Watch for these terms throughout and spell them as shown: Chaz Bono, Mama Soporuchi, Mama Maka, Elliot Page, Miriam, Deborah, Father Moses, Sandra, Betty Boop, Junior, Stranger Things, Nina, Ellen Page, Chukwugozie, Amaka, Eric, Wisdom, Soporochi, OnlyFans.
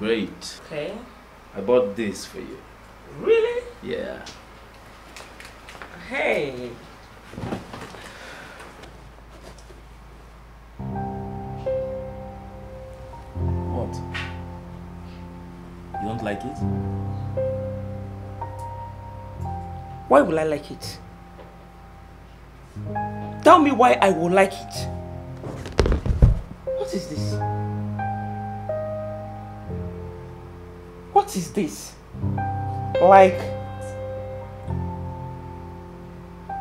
Great. Okay. I bought this for you. Really? Yeah. Hey. What? You don't like it? Why would I like it? Tell me why I would like it. What is this? What is this? Like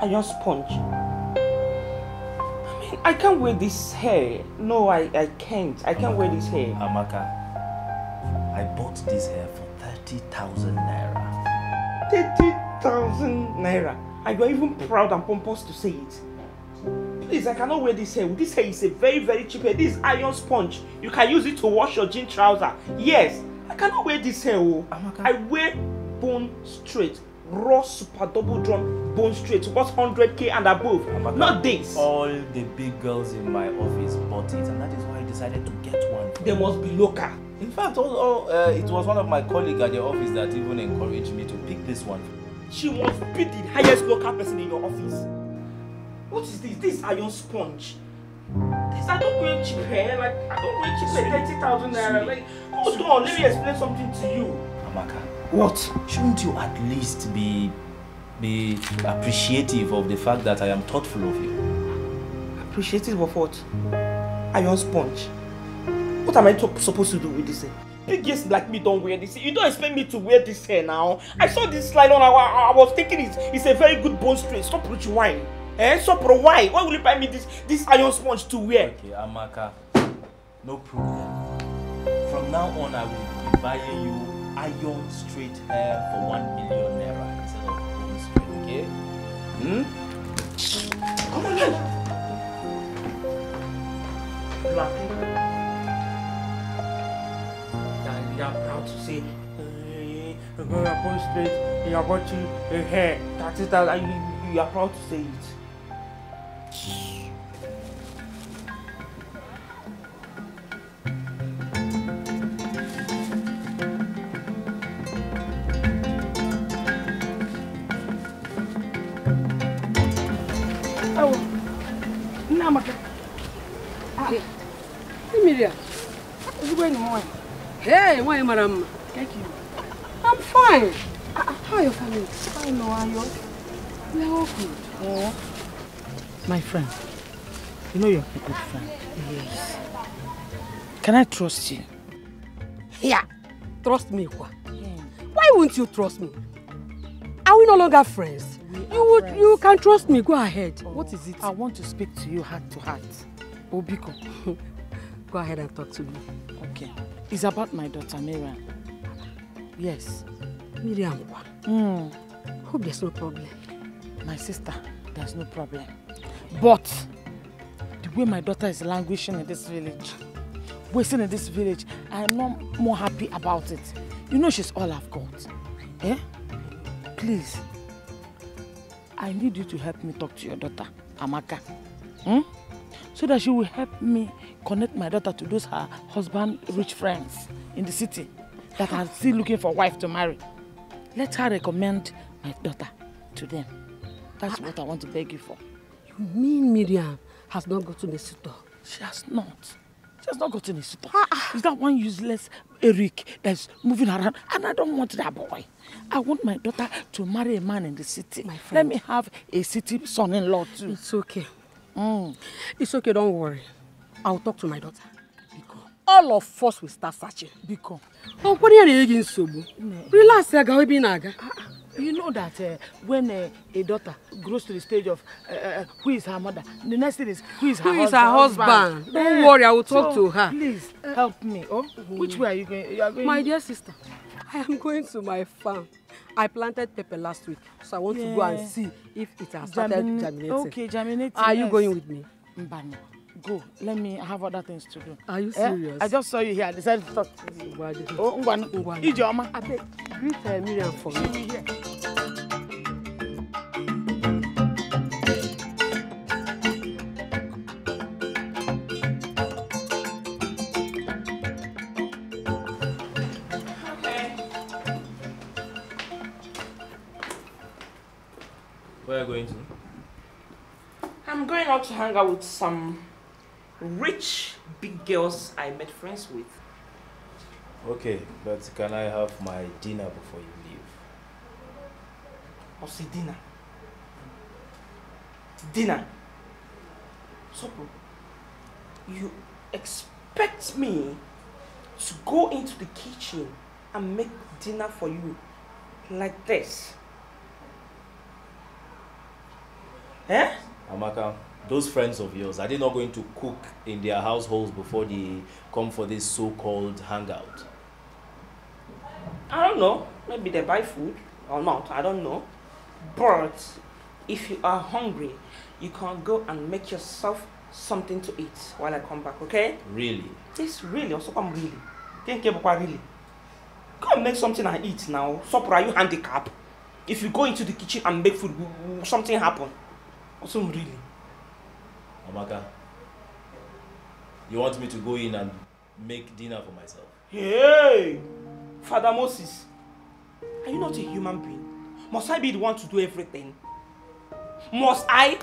iron sponge. I mean, I can't wear this hair. No, I can't. I can't wear this hair. Amaka, I bought this hair for 30,000 naira. 30,000 naira? And you're even proud and pompous to say it. Please, I cannot wear this hair. This hair is a very, very cheap hair. This iron sponge. You can use it to wash your jean trouser. Yes. I cannot wear this hair. Oh. Amaka. I wear bone straight, raw super double drum bone straight, what's 100k and above. Amaka. Not this. All the big girls in my office bought it, and that is why I decided to get one. They must be local. In fact, also, it was one of my colleagues at the office that even encouraged me to pick this one. She must be the highest local person in your office. What is this? This iron sponge. This, I don't wear cheap hair, like, I don't wear cheap hair, 30,000 naira, like, hold on, let me explain something to you. Amaka, what? Shouldn't you at least be appreciative of the fact that I am thoughtful of you? Appreciative of what? Iron sponge. What am I supposed to do with this hair? Biggest like me don't wear this. You don't expect me to wear this hair now. I saw this slide on, I was thinking it's a very good bone straight. Stop rich wine. Eh, Sopro, why? Why will you buy me this iron sponge to wear? Okay, Amaka, no problem. From now on, I will be buying you iron straight hair for 1 million naira instead of bone straight, okay? Hmm? Come on, then! You are people. You are proud to say, you're going to bone straight, you are watching a hair. That is that, you are proud to say it. Oh, no, Maka. Hey, Miriam. How's it going on? Hey, why, madam? Thank you. I'm fine. How are your family? I know, are you? They're all good. Oh. My friend, you know you're a good friend. Yes. Can I trust you? Yeah. Trust me, what? Yeah. Why won't you trust me? Are we no longer friends? You can trust me. Go ahead. Oh, what is it? I want to speak to you heart to heart. Obiko, go ahead and talk to me. Okay. It's about my daughter Miriam. Yes. Miriam, hope there's no problem. My sister, there's no problem. But the way my daughter is languishing in this village, wasting in this village, I am not more happy about it. You know she's all I've got. Eh? Please, I need you to help me talk to your daughter, Amaka. So that she will help me connect my daughter to those her husband rich friends in the city that are still looking for a wife to marry. Let her recommend my daughter to them. That's what I want to beg you for. You mean Miriam has not gotten a suitor? She has not. She has not gotten a suitor. Is that one useless Eric that's moving around? And I don't want that boy. I want my daughter to marry a man in the city. My friend. Let me have a city son-in-law too. It's okay. It's okay, don't worry. I'll talk to my daughter. Because all of us will start searching. Because. Oh, what are you again, Sobu? Relax, Naga. You know that when a daughter grows to the stage of who is her mother, the next thing is who is her husband? Don't worry, I will talk to her. Please help me. Oh, which way are you going? You are going? My dear sister, I am going to my farm. I planted pepper last week, so I want to go and see if it has started germinating. Okay, germinating. Are you going with me? Mbani, go. Let me have other things to do. Are you serious? I just saw you here. I decided to talk to you. Oh, Mbani. Ijeoma. I beg. Greet Miriam for me. Where are you going to? I'm going out to hang out with some rich big girls I made friends with. Okay, but can I have my dinner before you leave? What's the dinner? Dinner? So, you expect me to go into the kitchen and make dinner for you like this? Eh? Amaka, those friends of yours, are they not going to cook in their households before they come for this so-called hangout? I don't know. Maybe they buy food or not. I don't know. But if you are hungry, you can go and make yourself something to eat while I come back, okay? Really? Yes, really. Also, I'm really. Thank you, Papa, really. Go and make something and eat now. Sopra, are you handicapped? If you go into the kitchen and make food, something happen. Also, really. Amaka, you want me to go in and make dinner for myself? Hey! Father Moses, are you not a human being? Must I be the one to do everything? Must I?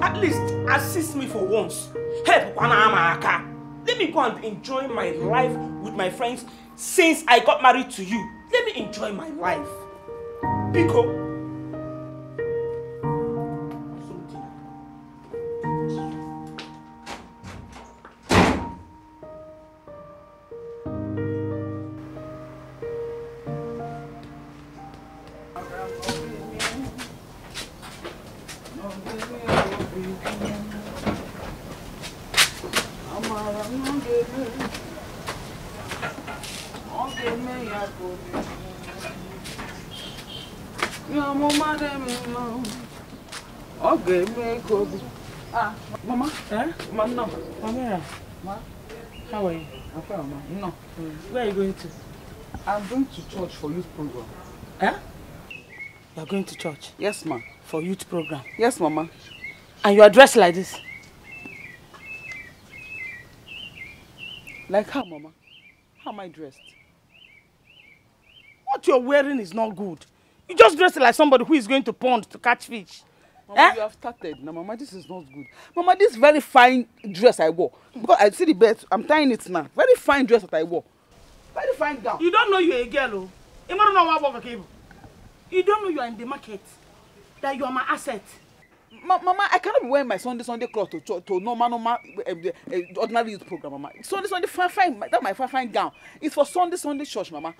At least assist me for once. Help Amaka. Let me go and enjoy my life with my friends since I got married to you. Let me enjoy my life. Because how are you? I'm fine, Mama. No. Where are you going to? I'm going to church for youth program. Eh? You are going to church? Yes, ma'am. For youth program? Yes, Mama. And you are dressed like this? Like how, Mama? How am I dressed? What you're wearing is not good. You just dress like somebody who is going to pond to catch fish. Mama, you have started. No, Mama, this is not good. Mama, this very fine dress I wore. Because I see the belt, I'm tying it now. Very fine dress that I wore. Very fine gown. You don't know you're a girl, oh. You don't know you are in the market. That you are my asset. Mama, I cannot be wearing my Sunday cloth to normal ordinary youth program, Mama. Sunday, fine, that's my fine gown. It's for Sunday church, Mama.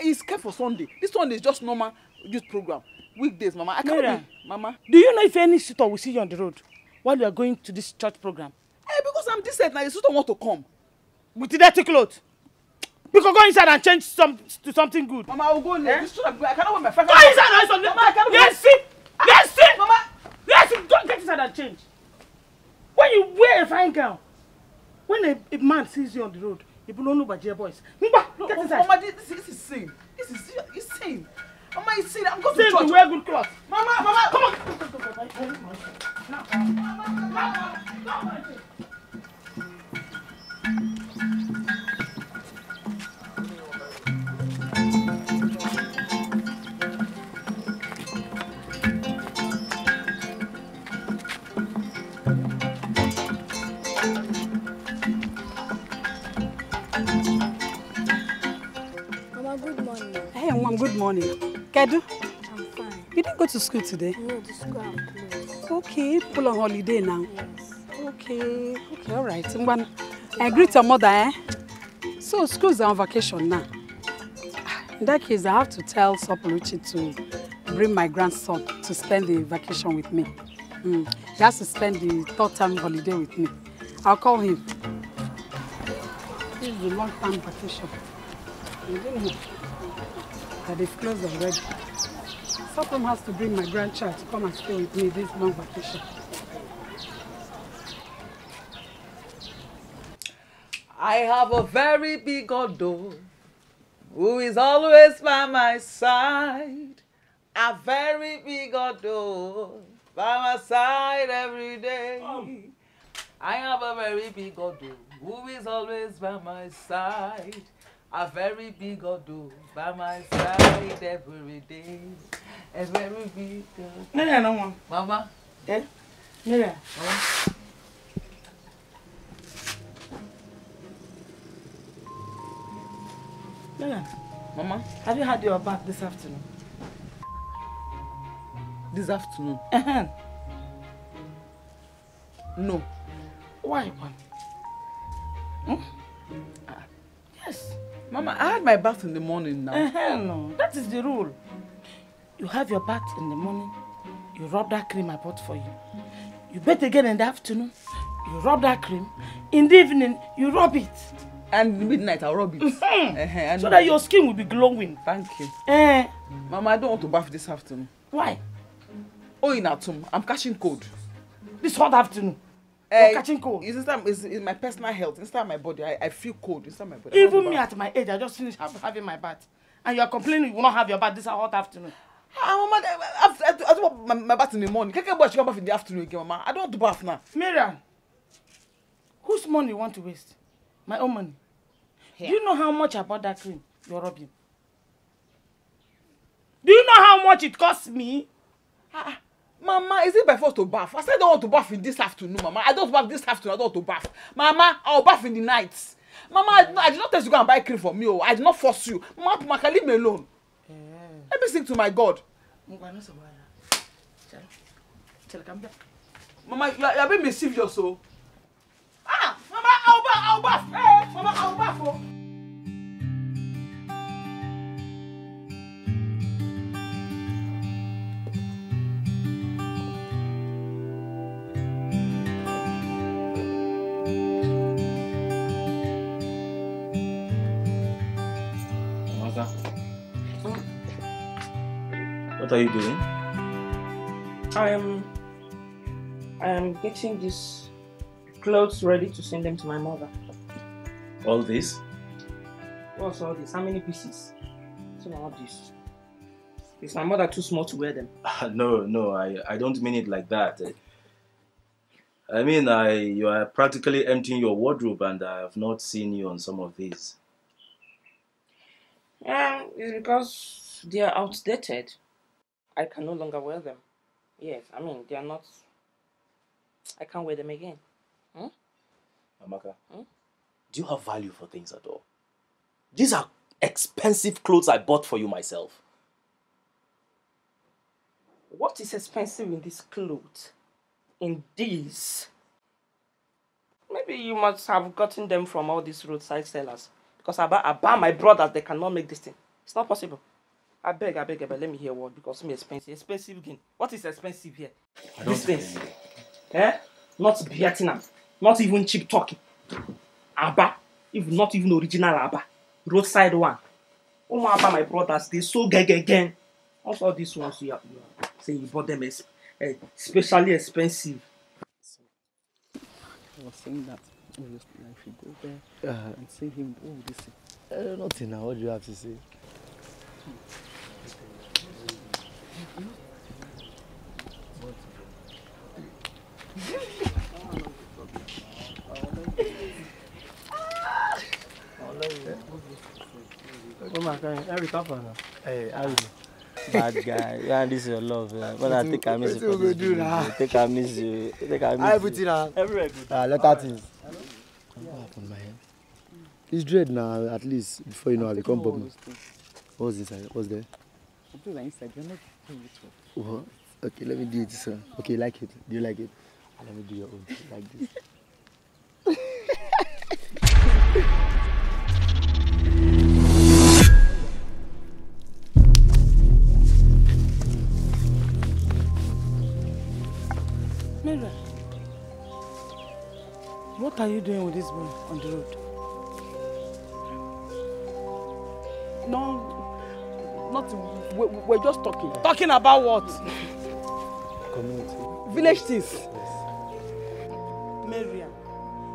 It's kept for Sunday. This one is just normal youth program. Weekdays, Mama. I can't be, Mama. Do you know if any suitor will see you on the road while you are going to this church program? Hey, because I'm decent now, the suitor want to come. With the dirty clothes. Because go inside and change to something good. Mama, I will go in there. I cannot wear my friend. Go inside and something. Mama, I cannot wear. Yes, sit. Yes, sit. Mama. Yes, sit. Don't get inside and change. When you wear a fine gown, when a man sees you on the road, you don't know about your boys. No, get inside. Mama, this is sin. This is sin. Mama, you see that? I'm going to church. Wear good clothes. Mama, come on. Mama, good morning. Hey, Mom, good morning. Kedu? I'm fine. You didn't go to school today? No, the school I'm closed. Okay, people on holiday now. Yes. Okay, okay, all right. I greet your mother, eh? So schools are on vacation now. In that case, I have to tell Soporochi to bring my grandson to spend the vacation with me. He has to spend the third term holiday with me. I'll call him. This is the long term vacation. That they've closed already. Someone has to bring my grandchild to come and stay with me this long vacation. I have a very big God though, who is always by my side. A very big God though, by my side every day. I have a very big God though, who is always by my side. A very big God though, by my side every day. A very big God. No. Mama? Eh? No. Oh. Nina, Mama, have you had your bath this afternoon? This afternoon? No. Why? Yes. Mama, I had my bath in the morning now. No, that is the rule. You have your bath in the morning, you rub that cream I bought for you. You bathe again in the afternoon, you rub that cream. In the evening, you rub it. And midnight, I'll rub it. So that your skin will be glowing. Thank you. Mama, I don't want to bath this afternoon. Why? Oh, in autumn, I'm catching cold. This hot afternoon? You're catching cold? It's my personal health. Inside my body, I feel cold. Inside my body. Even me at my age, I just finished having my bath. And you're complaining you will not have your bath this hot afternoon. Mama, I don't want my bath in the morning. Can't get bath in the afternoon again, Mama. I don't want to bath now. Miriam, whose money you want to waste? My own money. Do you know how much I bought that cream you're rubbing? Do you know how much it cost me? Mama, is it by force to bath? I said I don't want to bath in this afternoon, Mama. I don't bath this afternoon, I don't want to bath. Mama, I'll bath in the night. Mama, I did not tell you to go and buy cream for me. Oh. I did not force you. Mama, Maka, leave me alone. Let me sing to my God. Mama, you're being mischievous, so. Mama, I'll bath. Hey, Mama, I'll bath. Oh. Amaka, what are you doing? I am getting this. Clothes ready to send them to my mother. All this? What's all this? How many pieces? So now this. Is my mother too small to wear them? No, I don't mean it like that. I mean, you are practically emptying your wardrobe and I have not seen you on some of these. It's because they are outdated. I can no longer wear them. Yes, I mean, they are not... I can't wear them again. Amaka, do you have value for things at all? These are expensive clothes I bought for you myself. What is expensive in these clothes? In these? Maybe you must have gotten them from all these roadside sellers. Because about my brothers, they cannot make this thing. It's not possible. I beg, but let me hear what, because me expensive. Expensive again. What is expensive here? These things. Eh? Not Vietnam. Not even cheap talking. Abba, if not even original Abba, roadside one. Oh, Abba, my brothers, they so gag again. Also, these ones you say you bought them as especially expensive. I was saying that obviously, if you go there and see him, what would you say? Nothing now. What do you have to say? Bad guy. Yeah, this is your love. Yeah. But I think I miss you. I put it on. Everywhere. Let that things. What happened, my head? It's dread now, at least, before you know how they come pop me. What's this? What's there? Okay, let me do it, sir. Okay, like it. Do you like it? Let me do your own. Like this. What are you doing with this boy on the road? No, not. We're just talking. Talking about what? Community. Village things. Yes. Miriam,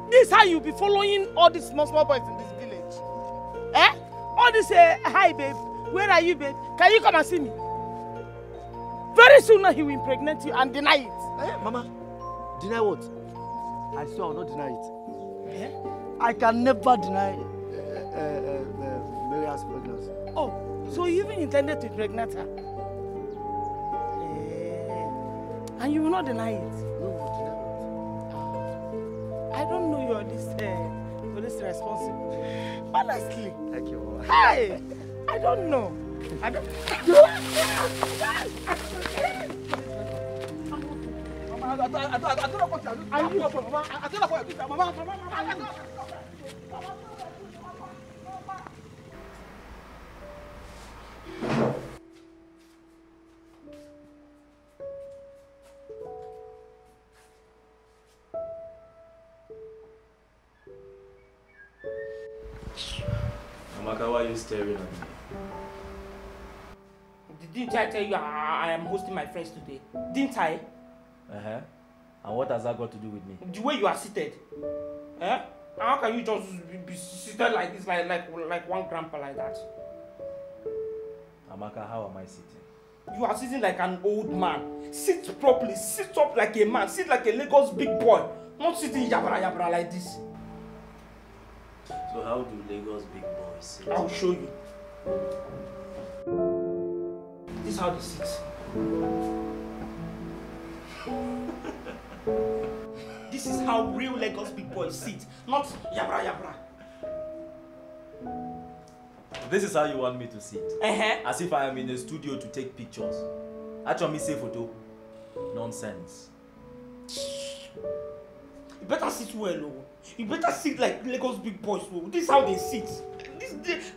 this is how you be following all these small boys in this village. Eh? All this hi babe, where are you babe? Can you come and see me? Very soon he will impregnate you and deny it. Eh? Mama, deny what? I swear I will not deny it. Eh? I can never deny Miriam's pregnancy. Oh, so you even intended to impregnate her? Eh? And you will not deny it? No, I will deny it. I don't know you are this responsible. Honestly. Thank you, Mama. Hi! I don't know. I don't Amaka, why are you staring at me? Didn't I tell you I am hosting my friends today? Didn't I? Uh-huh. And what has that got to do with me? The way you are seated. Eh? How can you just be seated like this, like one grandpa like that? Amaka, how am I sitting? You are sitting like an old man. Sit properly. Sit up like a man. Sit like a Lagos big boy. Not sitting yabra yabra like this. So how do Lagos big boys sit? I'll show you. This is how they sit. This is how real Lagos big boys sit, not yabra yabra. This is how you want me to sit? As if I am in a studio to take pictures. Actually, say photo. Nonsense. You better sit well, oh. You better sit like Lagos big boys, oh. This is how they sit.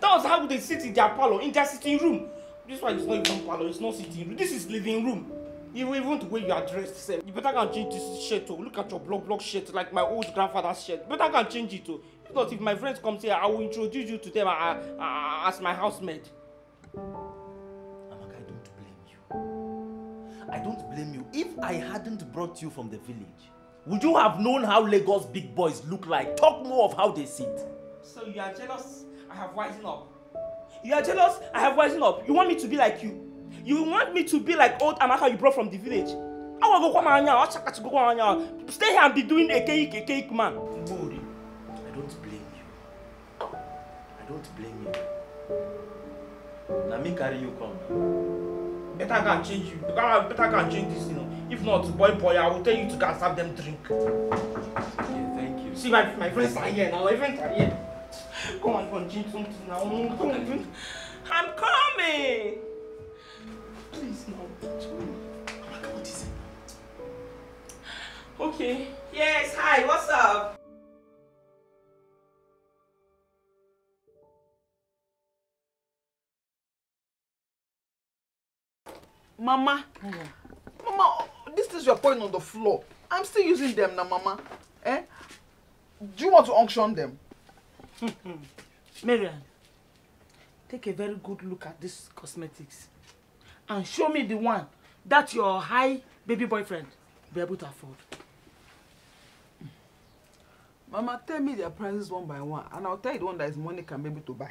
That was how they sit in their parlor, in their sitting room. This one is not even parlor, it's not sitting room. This is living room. Even the way you are dressed, Sam. You better can change this shirt, oh. Look at your block shirt, like my old grandfather's shirt. You better can change it, oh. If not, if my friends come here, I will introduce you to them as my housemaid. Amaka, I don't blame you. I don't blame you. If I hadn't brought you from the village, would you have known how Lagos big boys look like? Talk more of how they sit. So you are jealous? I have wisened up. You are jealous? I have wisened up. You want me to be like you? You want me to be like old Amaka you brought from the village? I want to go home. Stay here and be doing a cake, man. Mori, I don't blame you. I don't blame you. Let me carry you come. Better I can change you. Better I can change this, you know. If not, boy, I will tell you to go and serve them drink. Yeah, thank you. See, my friends are here now. My friends are here. Come on, change something now. I'm coming. Please, no. Amaka, what is it? Okay. Yes, hi, what's up? Mama. Yeah. Mama, these things you are pouring on the floor. I'm still using them now, Mama. Eh? Do you want to auction them? Miriam, take a very good look at these cosmetics. And show me the one that your high baby boyfriend be able to afford. Mama, tell me their prices one by one, and I'll tell you the one that is money can be able to buy.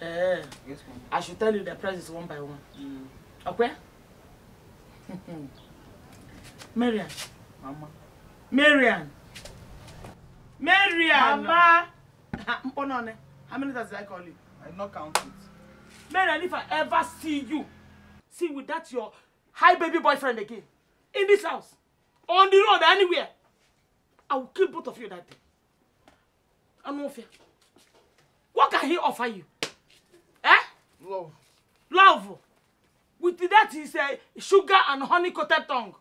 Yes, Mama. I should tell you the prices one by one. Okay? Miriam. Mama. Miriam. Miriam. Mama. Mama. How many times did I call you? I did not count it. Miriam, if I ever see you, see with that your high baby boyfriend again, in this house, on the road, anywhere, I will kill both of you that day. I'm no fear. What can he offer you? Eh? Love. Love. With that he say sugar and honey coated tongue.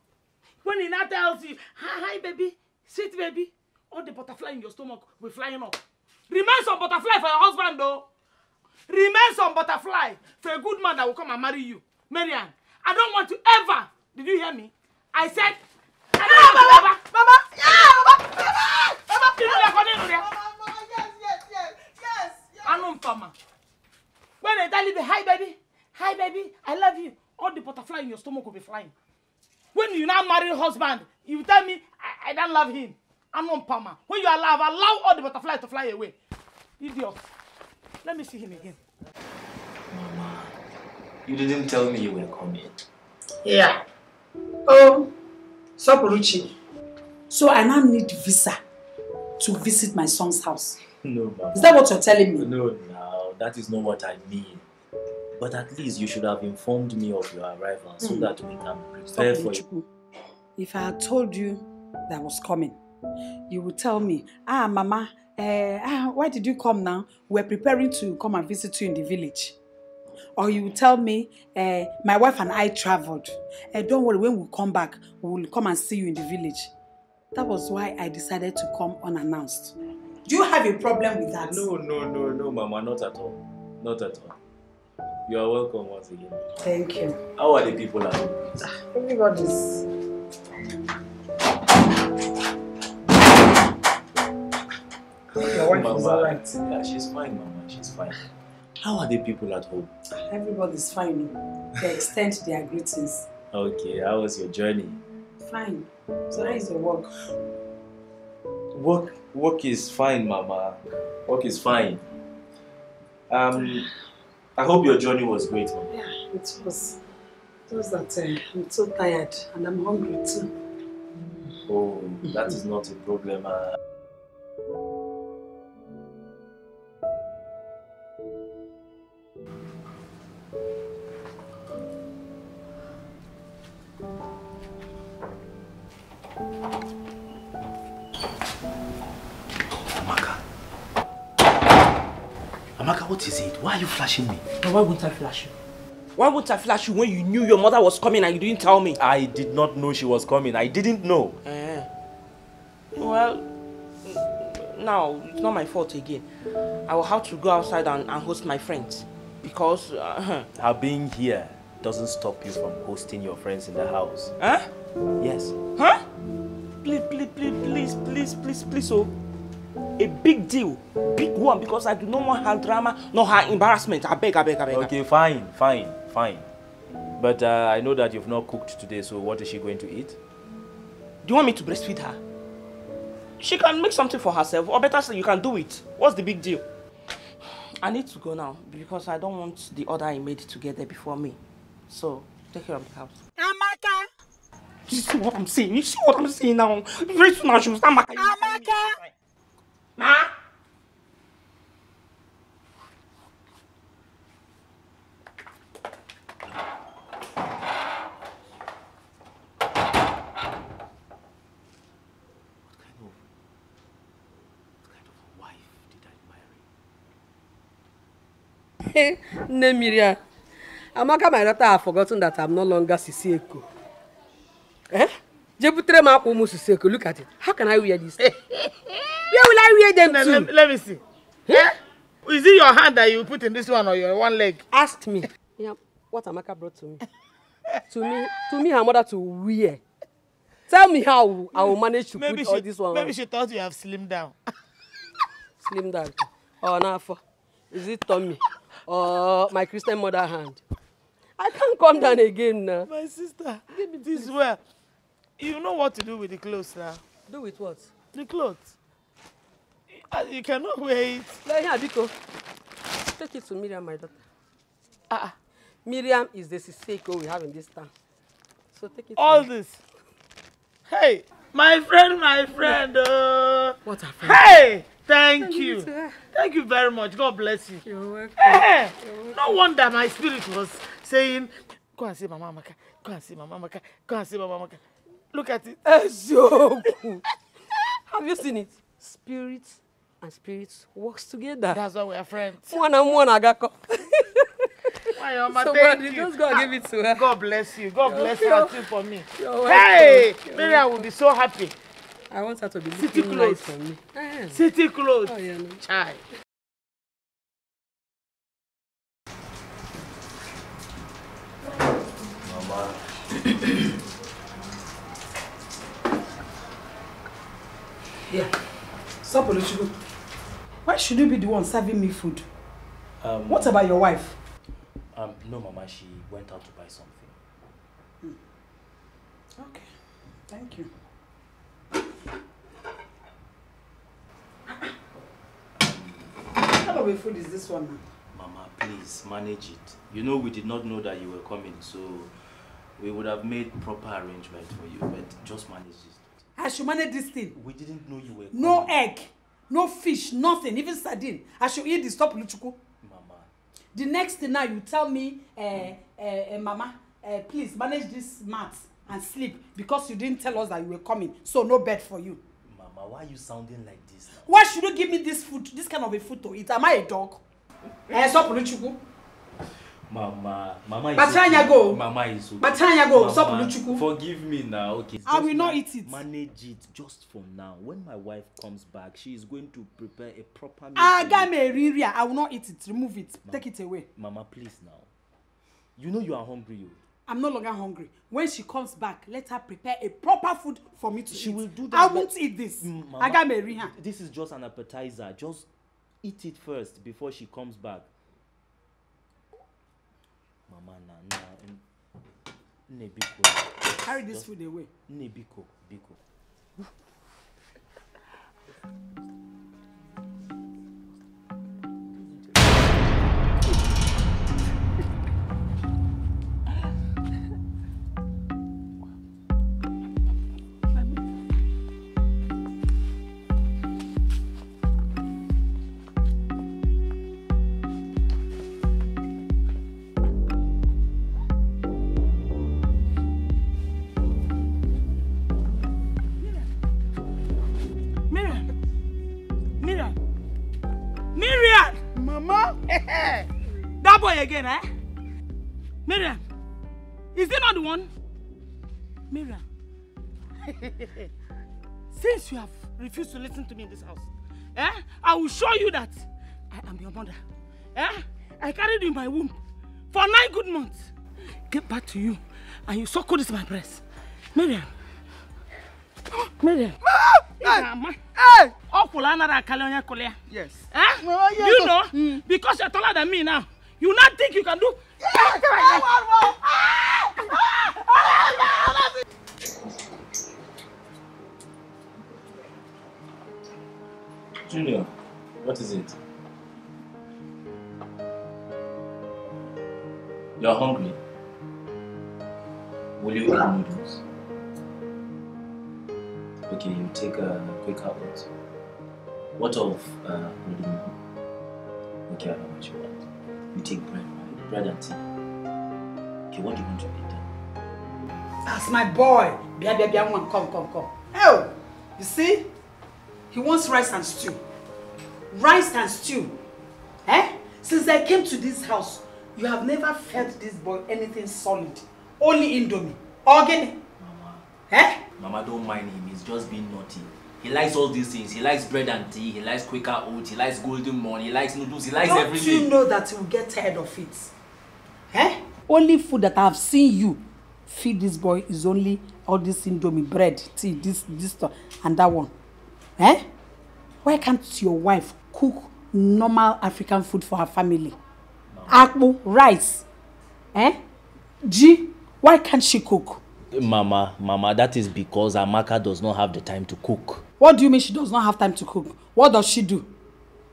When he now tells you, hi baby, sweet baby, all the butterfly in your stomach will be flying up. Remain some butterfly for your husband though. Remain some butterfly for a good man that will come and marry you. Miriam, I don't want to ever. Did you hear me? I said, I don't want to ever. Mama! Yeah, Mama! Mama! Mama! leave it. Hi, baby, I love you. All the butterfly in your stomach will be flying. When you now marry a husband, you tell me, I don't love him. I'm not Palmer. When you allow all the butterflies to fly away. Idiot. Let me see him again. Mama, you didn't tell me you were coming. Yeah. Oh, Soporuchi. So I now need visa to visit my son's house. No, Mama. Is that what you're telling me? No, that is not what I mean. But at least you should have informed me of your arrival so that we can prepare for you. If I had told you that I was coming, you would tell me, Mama, why did you come now? We're preparing to come and visit you in the village. Or you would tell me, my wife and I traveled. Don't worry, when we come back, we'll come and see you in the village. That was why I decided to come unannounced. Do you have a problem with that? No, Mama, not at all. Not at all. You are welcome once again. Thank you. How are the people at home? Everybody's. Your wife is alright. Yeah, she's fine, Mama. She's fine. How are the people at home? Everybody's fine. They extend their greetings. Okay, how was your journey? Fine. So how is your work? Work is fine, Mama. Work is fine. I hope your journey was great, Mama. Yeah, it was. Just that I'm so tired and I'm hungry too. Oh, that is not a problem. Amaka, what is it? Why are you flashing me? No, why wouldn't I flash you? Why wouldn't I flash you when you knew your mother was coming and you didn't tell me? I did not know she was coming. I didn't know. Well, now, it's not my fault again. I will have to go outside and host my friends. Because... her being here doesn't stop you from hosting your friends in the house. Huh? Yes. Huh? Please, oh. A big deal, big one, because I do not want her drama, nor her embarrassment. I beg. Okay, fine. But I know that you've not cooked today, so what is she going to eat? Do you want me to breastfeed her? She can make something for herself, or better still, you can do it. What's the big deal? I need to go now, because I don't want the other inmate to get there before me. So, take care of the house. Amaka! Do you see what I'm saying? You see what I'm saying now? Very soon I should stand back. Amaka! Ma? What kind of wife did I marry? No, Miriam. Amaka, my daughter, have forgotten that I'm no longer Sisieko. Eh? Look at it. How can I wear this? Where will I wear them to? Let me see. Yeah? Is it your hand that you put in this one or your one leg? Ask me. Yeah, what Amaka brought to me. to me, her mother to wear. Tell me how I will manage to maybe put she, all this one. Maybe on. She thought you have slimmed down. Slimmed down. Oh, now for. Is it Tommy? Or my Christian mother hand? I can't come down again now. My sister, give me this wear. You know what to do with the clothes now. Do with what? The clothes. You cannot wait. Take it to Miriam, my daughter. Miriam is the Siseko we have in this town. So take it to me. Hey, my friend. What a friend. Hey, thank you. Thank you very much. God bless you. You're welcome. Hey, no wonder my spirit was saying, go and see Mama Maka. Look at it. Have you seen it? Spirits and spirits works together. That's why we are friends. One and one, Agako. Somebody just go give it to her. God bless you. God bless her too for me. Hey, Miriam will be so happy. I want her to be looking nice for me. City clothes. Oh, yeah, no. Chai. Mama. Yeah. Soporochi, why should you be the one serving me food? What about your wife? No, Mama, she went out to buy something. Okay, thank you. What kind of a food is this one? Mama, please manage it. You know, we did not know that you were coming, so we would have made proper arrangement for you, but just manage this. I should manage this thing? We didn't know you were coming. No egg, no fish, nothing, even sardine. I should eat this top luchuku. Mama. The next thing now you tell me, Mama, please manage this mat and sleep because you didn't tell us that you were coming, so no bed for you. Mama, why are you sounding like this now? Why should you give me this food, this kind of a food to eat? Am I a dog? Soporochi. Mama is okay. Go. Mama is okay. Go. Mama, forgive me now, okay? I will not eat it. Manage it just for now. When my wife comes back, she is going to prepare a proper meal. I will not eat it. Remove it. Mama, take it away. Mama, please now. You know you are hungry. I'm no longer hungry. When she comes back, let her prepare a proper food for me to eat. She will do that. I won't eat this. Mama, this is just an appetizer. Just eat it first before she comes back. Mama, Nebiko. Carry this food away. Nebiko, Biko. Again, eh? Miriam, is it not the one? Miriam, since you have refused to listen to me in this house, eh? I will show you that I am your mother. Eh? I carried you in my womb for 9 good months. Get back to you, and you suckle this my breast. Miriam, Miriam. Hey! Yes. Eh? You know, because you're taller than me now. You not think you can do? Junior, what is it? You're hungry. Will you eat noodles? Okay, you take a quick out. What of noodles? Okay, I know what you want. You take bread, right? Bread and tea. Okay, what do you want to eat then? That's my boy. Come. Oh, you see? He wants rice and stew. Rice and stew. Eh? Since I came to this house, you have never fed this boy anything solid. Only Indomie. Organic. Mama. Eh? Mama, don't mind him. He's just being naughty. He likes all these things. He likes bread and tea. He likes Quaker oats. He likes golden morn. He likes noodles. He likes everything. Don't you know that you will get tired of it? Eh? Only food that I have seen you feed this boy is only all this Indomie, bread, tea, this stuff, and that one. Eh? Why can't your wife cook normal African food for her family? No. Akpu, rice. Eh? G, why can't she cook? Mama, that is because Amaka does not have the time to cook. What do you mean she does not have time to cook? What does she do?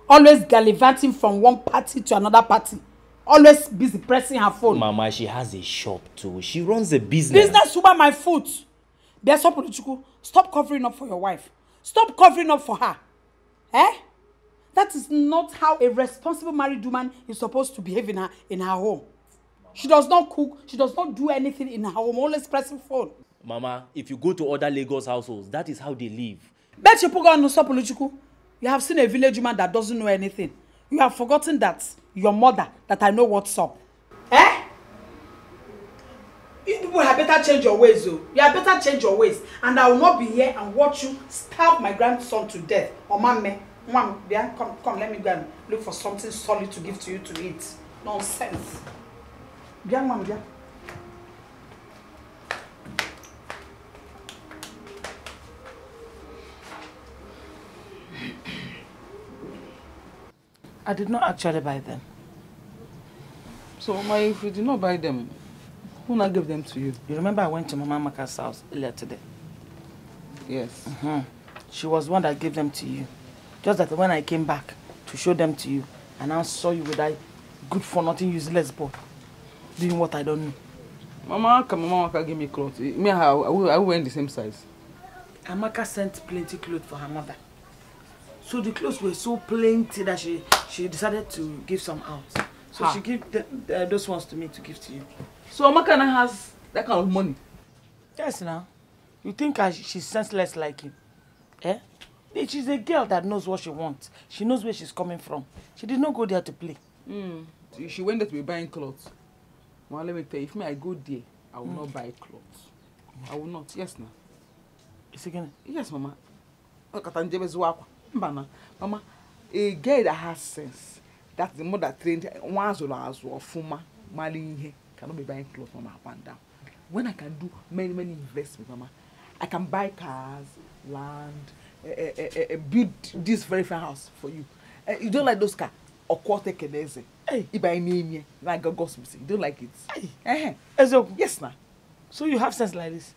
Always gallivanting from one party to another party. Always busy pressing her phone. Mama, she has a shop too. She runs a business. Business woman, my foot. Stop covering up for your wife. Stop covering up for her. Eh? That is not how a responsible married woman is supposed to behave in her home. She does not cook. She does not do anything in her home. Always pressing phone. Mama, if you go to other Lagos households, that is how they live. Bet you have seen a village man that doesn't know anything. You have forgotten that your mother, that I know what's up. Eh? You people had better change your ways, though. You had better change your ways. And I will not be here and watch you starve my grandson to death. Oh, Mom, yeah? Come, let me go and look for something solid to give to you to eat. Nonsense. Bien, maman, bien. I did not actually buy them. So, if you did not buy them, who not give them to you? You remember I went to Mama Maka's house earlier today? Yes. Mm-hmm. She was one that gave them to you. Just that when I came back to show them to you, and I saw you with that good-for-nothing, useless boy, doing what I don't know. Mama Maka gave me clothes. Me and her, I wear the same size. Amaka sent plenty clothes for her mother. So the clothes were so plenty that she decided to give some out. So she gave those ones to me to give to you. So Amaka now has that kind of money? Yes, now. You think she's senseless like him? Eh? She's a girl that knows what she wants. She knows where she's coming from. She did not go there to play. Mm. She went there to be buying clothes. Well, let me tell you, if I go there, I will not buy clothes. I will not. Yes, now. Is it gonna? Yes, Mama. Mama, a girl that has sense, that's the mother trained, once or fuma, malihe, cannot be buying clothes, Mama, up and down. When I can do many investments, Mama, I can buy cars, land, build this very fine house for you. You don't like those cars? Or quarter kenese. Hey, if I name you, like a gospel, you don't like it. Hey, yes, now. So you have sense like this.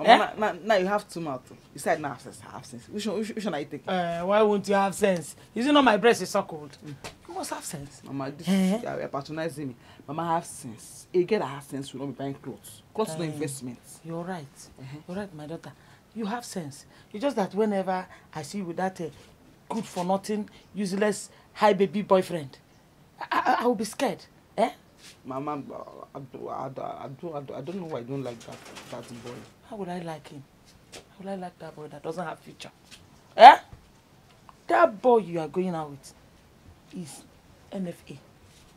Now you have 2 mouths. You said now have sense. Which one I take? Why won't you have sense? You know my breast is so cold. Mm. You must have sense. Mama, this is patronizing me. Mama, have sense. A girl that has sense will not be buying clothes. Clothes no investments. You're right. You're right, my daughter. You have sense. It's just that whenever I see you with that good for nothing, useless, high baby boyfriend, I will be scared. Eh? Mama, I don't know why I don't like that boy. How would I like him? How would I like that boy that doesn't have future? Eh? That boy you are going out with is NFA.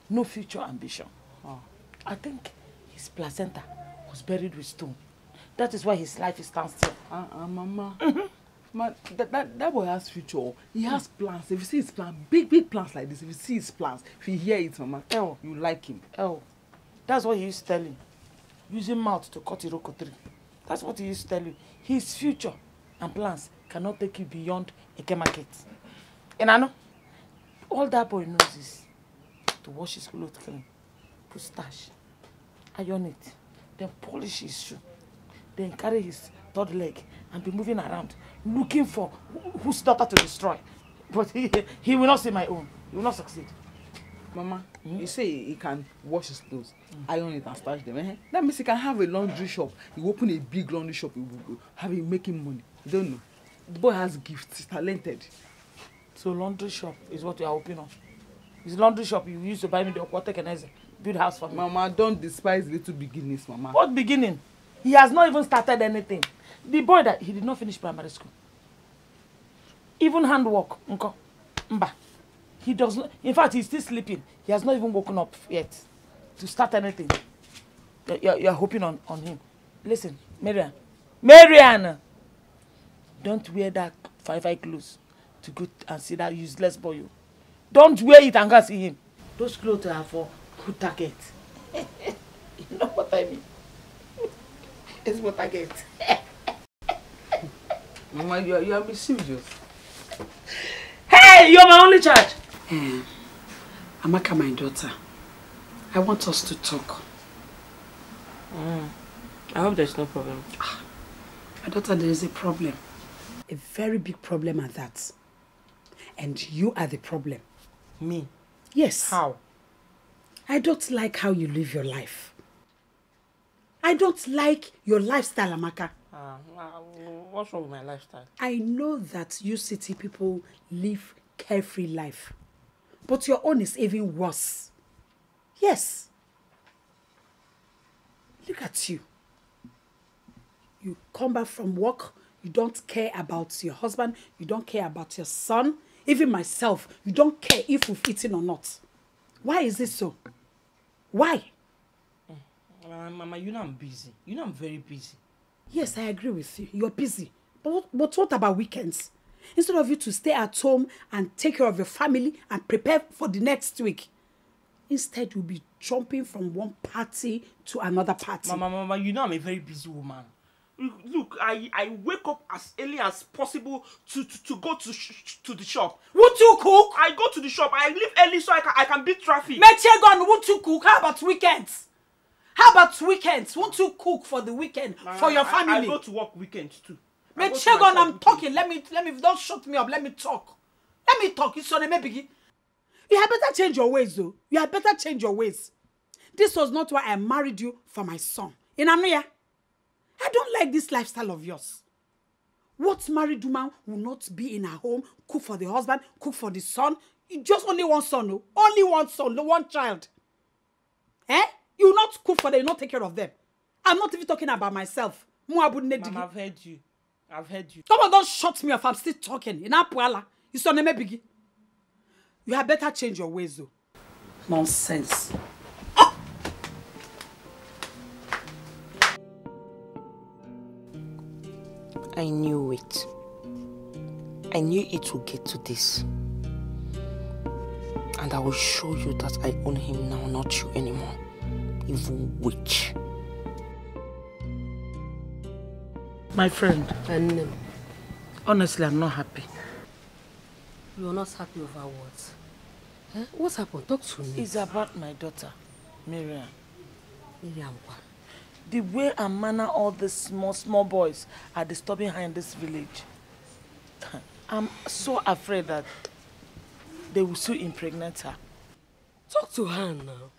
No future ambition. Oh. I think his placenta was buried with stone. That is why his life is standstill. Mama. Man, that boy has future. He has plans. If you see his plans, big plans like this, if you see his plans, if you hear it, Mama, you like him. Oh, that's what he used to tell him. Using mouth to cut iroko tree. That's what he used to tell you. His future and plans cannot take you beyond a market. And I know, all that boy knows is to wash his clothes clean, moustache, iron it, then polish his shoe, then carry his third leg and be moving around, looking for whose daughter to destroy. But he will not see my own. He will not succeed. Mama, you say he can wash his clothes, iron it and starch them. Eh? That means he can have a laundry shop. You open a big laundry shop, he will have him making money. You don't know. The boy has gifts, he's talented. So laundry shop is what you are opening on. His laundry shop you used to buy me the aquatic and build a house for me. Mama, don't despise little beginnings, Mama. What beginning? He has not even started anything. The boy that he did not finish primary school. Even handwork, unko, mba. He does not. In fact, he's still sleeping. He has not even woken up yet to start anything. You're hoping on him. Listen, Miriam, don't wear that five clothes to go and see that useless boy. Don't wear it and go see him. Those clothes are for good target. You know what I mean? It's what I get. Mama, you are mischievous. Hey, you're my only child. Amaka, my daughter, I want us to talk. I hope there's no problem. My daughter, there is a problem. A very big problem at that. And you are the problem. Me? Yes. How? I don't like how you live your life. I don't like your lifestyle, Amaka. What's wrong with my lifestyle? I know that you city people live carefree life. But your own is even worse. Yes. Look at you. You come back from work. You don't care about your husband. You don't care about your son. Even myself. You don't care if we've eaten or not. Why is it so? Why? Mama, you know I'm busy. You know I'm very busy. Yes, I agree with you. You're busy. But what about weekends? Instead of you to stay at home and take care of your family and prepare for the next week, instead you'll be jumping from one party to another party. Mama, you know I'm a very busy woman. Look, I wake up as early as possible to go to the shop. Would you cook? I go to the shop. I leave early so I can beat traffic. Mechegon, would you cook? How about weekends? How about weekends? Won't you cook for the weekend for your family? I go to work weekends too. Mechegon, I'm talking. Let me don't shut me up. Let me talk. Let me talk. It's on maybe. You had better change your ways though. You had better change your ways. This was not why I married you for my son. In Amia, I don't like this lifestyle of yours. What married woman will not be in her home, cook for the husband, cook for the son? You just only one son, no? Only one son, no one child. Eh? You will not cook for them, you will not take care of them. I'm not even talking about myself. Mama, I've heard you. I've heard you. Come on, don't shut me off. I'm still talking. In Apuala, you son name biggie. You had better change your ways, though. Nonsense. I knew it. I knew it would get to this. And I will show you that I own him now, not you anymore. Evil witch. My friend. And honestly, I'm not happy. You're not happy over what? Huh? What's happened? Talk to me. It's about my daughter, Miriam. Miriam what? The way and manner all the small boys are disturbing her in this village. I'm so afraid that they will soon impregnate her. Talk to her now.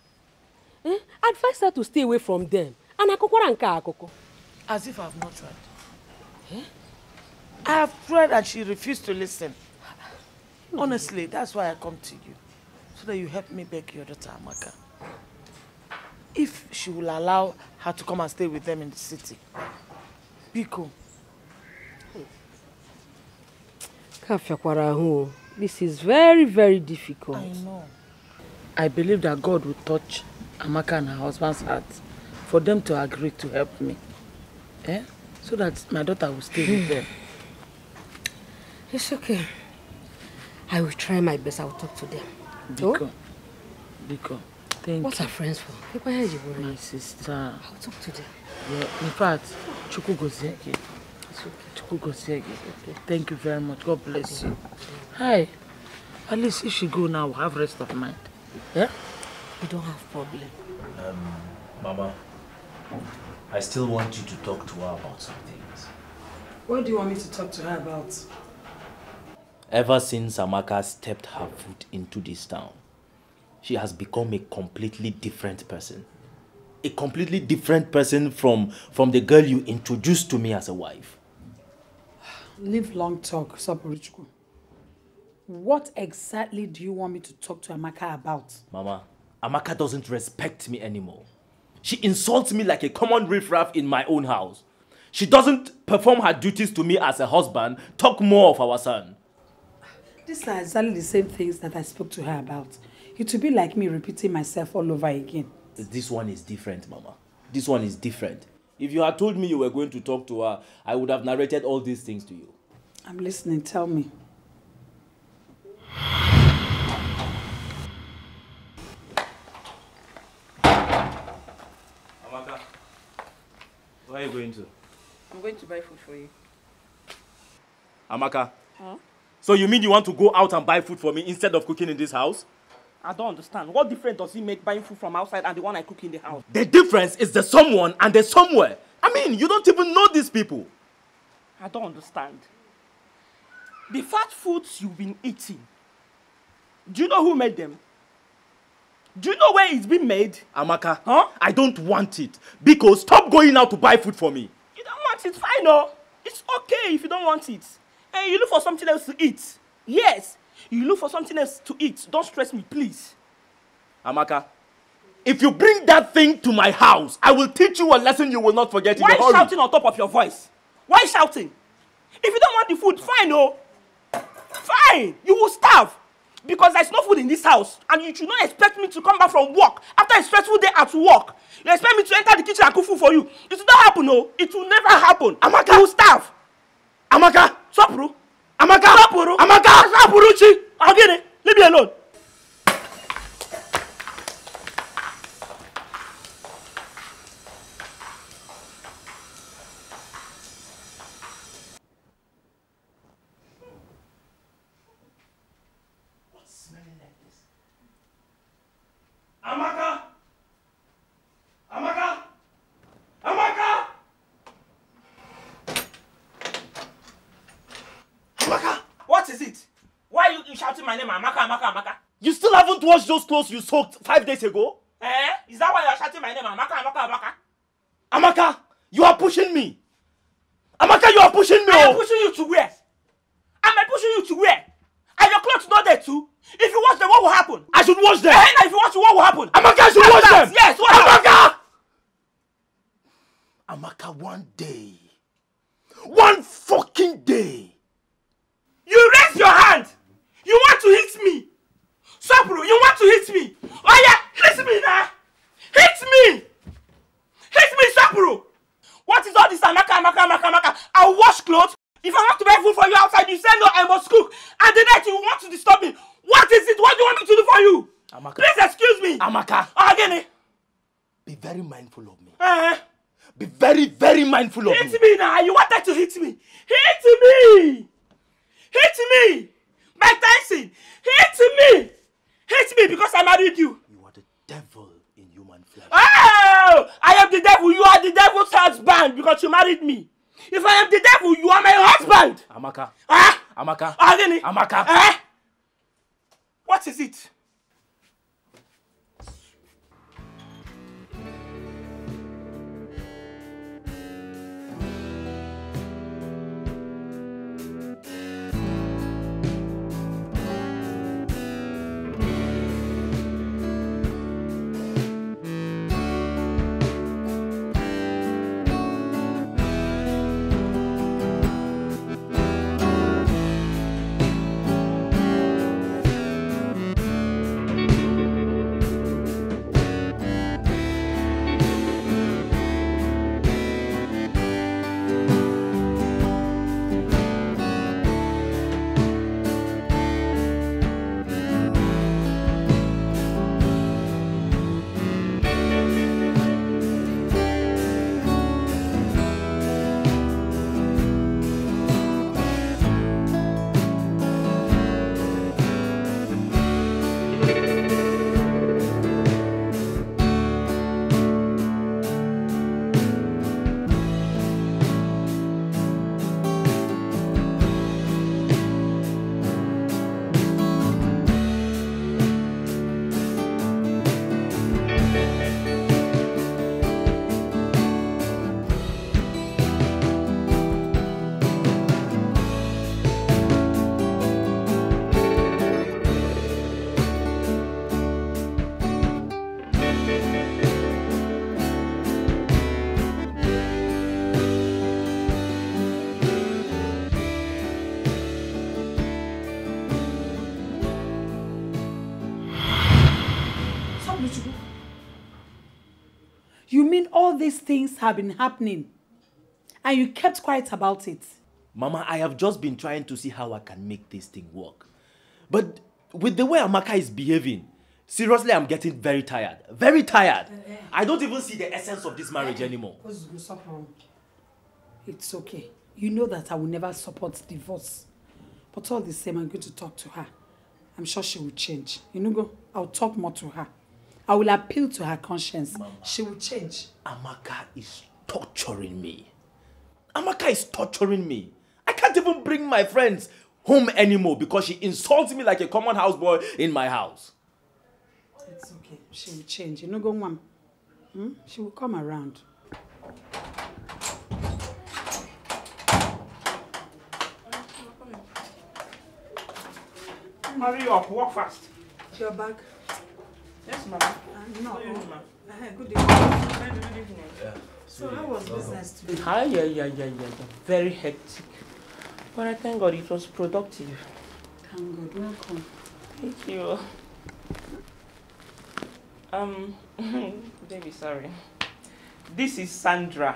Eh? Advise her to stay away from them. And as if I've not tried. Eh? I have tried and she refused to listen. Honestly, that's why I come to you. So that you help me beg your daughter, Amaka. If she will allow her to come and stay with them in the city. Biko. This is very, very difficult. I know. I believe that God will touch Amaka and her husband's heart for them to agree to help me. Eh? So that my daughter will stay with them. It's okay. I will try my best. I will talk to them. Biko. Oh? Biko. Thank what you. Are friends for? My sister. I'll talk to them. Yeah, in fact, Chukwugozie. It's okay. Chukwugozie. Okay. Thank you very much. God bless you. Hi. At least if she go now, we'll have rest of mind. Yeah? We don't have problem. Mama, I still want you to talk to her about some things. What do you want me to talk to her about? Ever since Amaka stepped her foot into this town, she has become a completely different person. A completely different person from the girl you introduced to me as a wife. Leave long talk, Soporochi. What exactly do you want me to talk to Amaka about? Mama, Amaka doesn't respect me anymore. She insults me like a common riffraff in my own house. She doesn't perform her duties to me as a husband. Talk more of our son. These are exactly the same things that I spoke to her about. It will be like me repeating myself all over again. This one is different, Mama. This one is different. If you had told me you were going to talk to her, I would have narrated all these things to you. I'm listening. Tell me. Amaka, where are you going to? I'm going to buy food for you. Amaka? Huh? So you mean you want to go out and buy food for me instead of cooking in this house? I don't understand. What difference does it make buying food from outside and the one I cook in the house? The difference is the someone and the somewhere. I mean, you don't even know these people. I don't understand. The fat foods you've been eating, do you know who made them? Do you know where it's been made? Amaka, huh? I don't want it. Because stop going out to buy food for me. You don't want it, fine, no? It's okay if you don't want it. Hey, you look for something else to eat. Yes. You look for something else to eat. Don't stress me, please. Amaka, if you bring that thing to my house, I will teach you a lesson you will not forget. Why shouting on top of your voice? Why shouting? If you don't want the food, fine, oh. Fine. You will starve. Because there's no food in this house. And you should not expect me to come back from work after a stressful day at work. You expect me to enter the kitchen and cook food for you. It will not happen, no. It will never happen. Amaka, you will starve. Amaka, stop, bro. Amaka! Sopuru! Amaka! Soporuchi! Again, leave me alone! smelling like this. Amaka! Amaka! Amaka! Amaka! What is it? Why are you shouting my name, Amaka, Amaka, Amaka? You still haven't washed those clothes you soaked 5 days ago? Eh? Is that why you are shouting my name, Amaka, Amaka, Amaka? Amaka, you are pushing me. Amaka, you are pushing me. I am pushing you to where? Am I pushing you to where? Are your clothes not there too? If you wash them, what will happen? I should wash them. And if you wash them, what will happen? Amaka, I should wash them. Yes, wash Amaka! Them. Amaka, one fucking day, you raise your hand. You want to hit me. Sopuru, you want to hit me. Oh yeah, hit me now. Hit me. Hit me, Sopuru. What is all this Amaka, Amaka, Amaka, Amaka? I'll wash clothes. If I have to buy food for you outside, you say no, I must cook. And the night you want to disturb me. What is it? What do you want me to do for you? Amaka. Please excuse me. Amaka. Agene. Be very mindful of me. Be very, very mindful of me. Hit me now. You wanted to hit me. Hit me. Hit me. Mike Tyson. Hit me. Hit me because I married you. You are the devil in human flesh. Oh, I am the devil. You are the devil's husband because you married me. If I am the devil, you are my husband. Amaka. Ah? Amaka. Agene. Amaka. Ah? What is it? All these things have been happening and you kept quiet about it. Mama, I have just been trying to see how I can make this thing work. But with the way Amaka is behaving, seriously, I'm getting very tired. Very tired. I don't even see the essence of this marriage anymore. It's okay. You know that I will never support divorce. But all the same, I'm going to talk to her. I'm sure she will change. You know, I'll talk more to her. I will appeal to her conscience. Mama, she will change. Amaka is torturing me. Amaka is torturing me. I can't even bring my friends home anymore because she insults me like a common houseboy in my house. It's okay. She will change. You know, go mom. She will come around. Hurry up. Walk fast. Your bag. Yes, ma'am. No. Good evening, ma'am. Good evening. Good evening. Yeah. So how was business today? Yeah. Very hectic. But I thank God it was productive. Thank God. Welcome. Thank you. Baby, sorry. This is Sandra,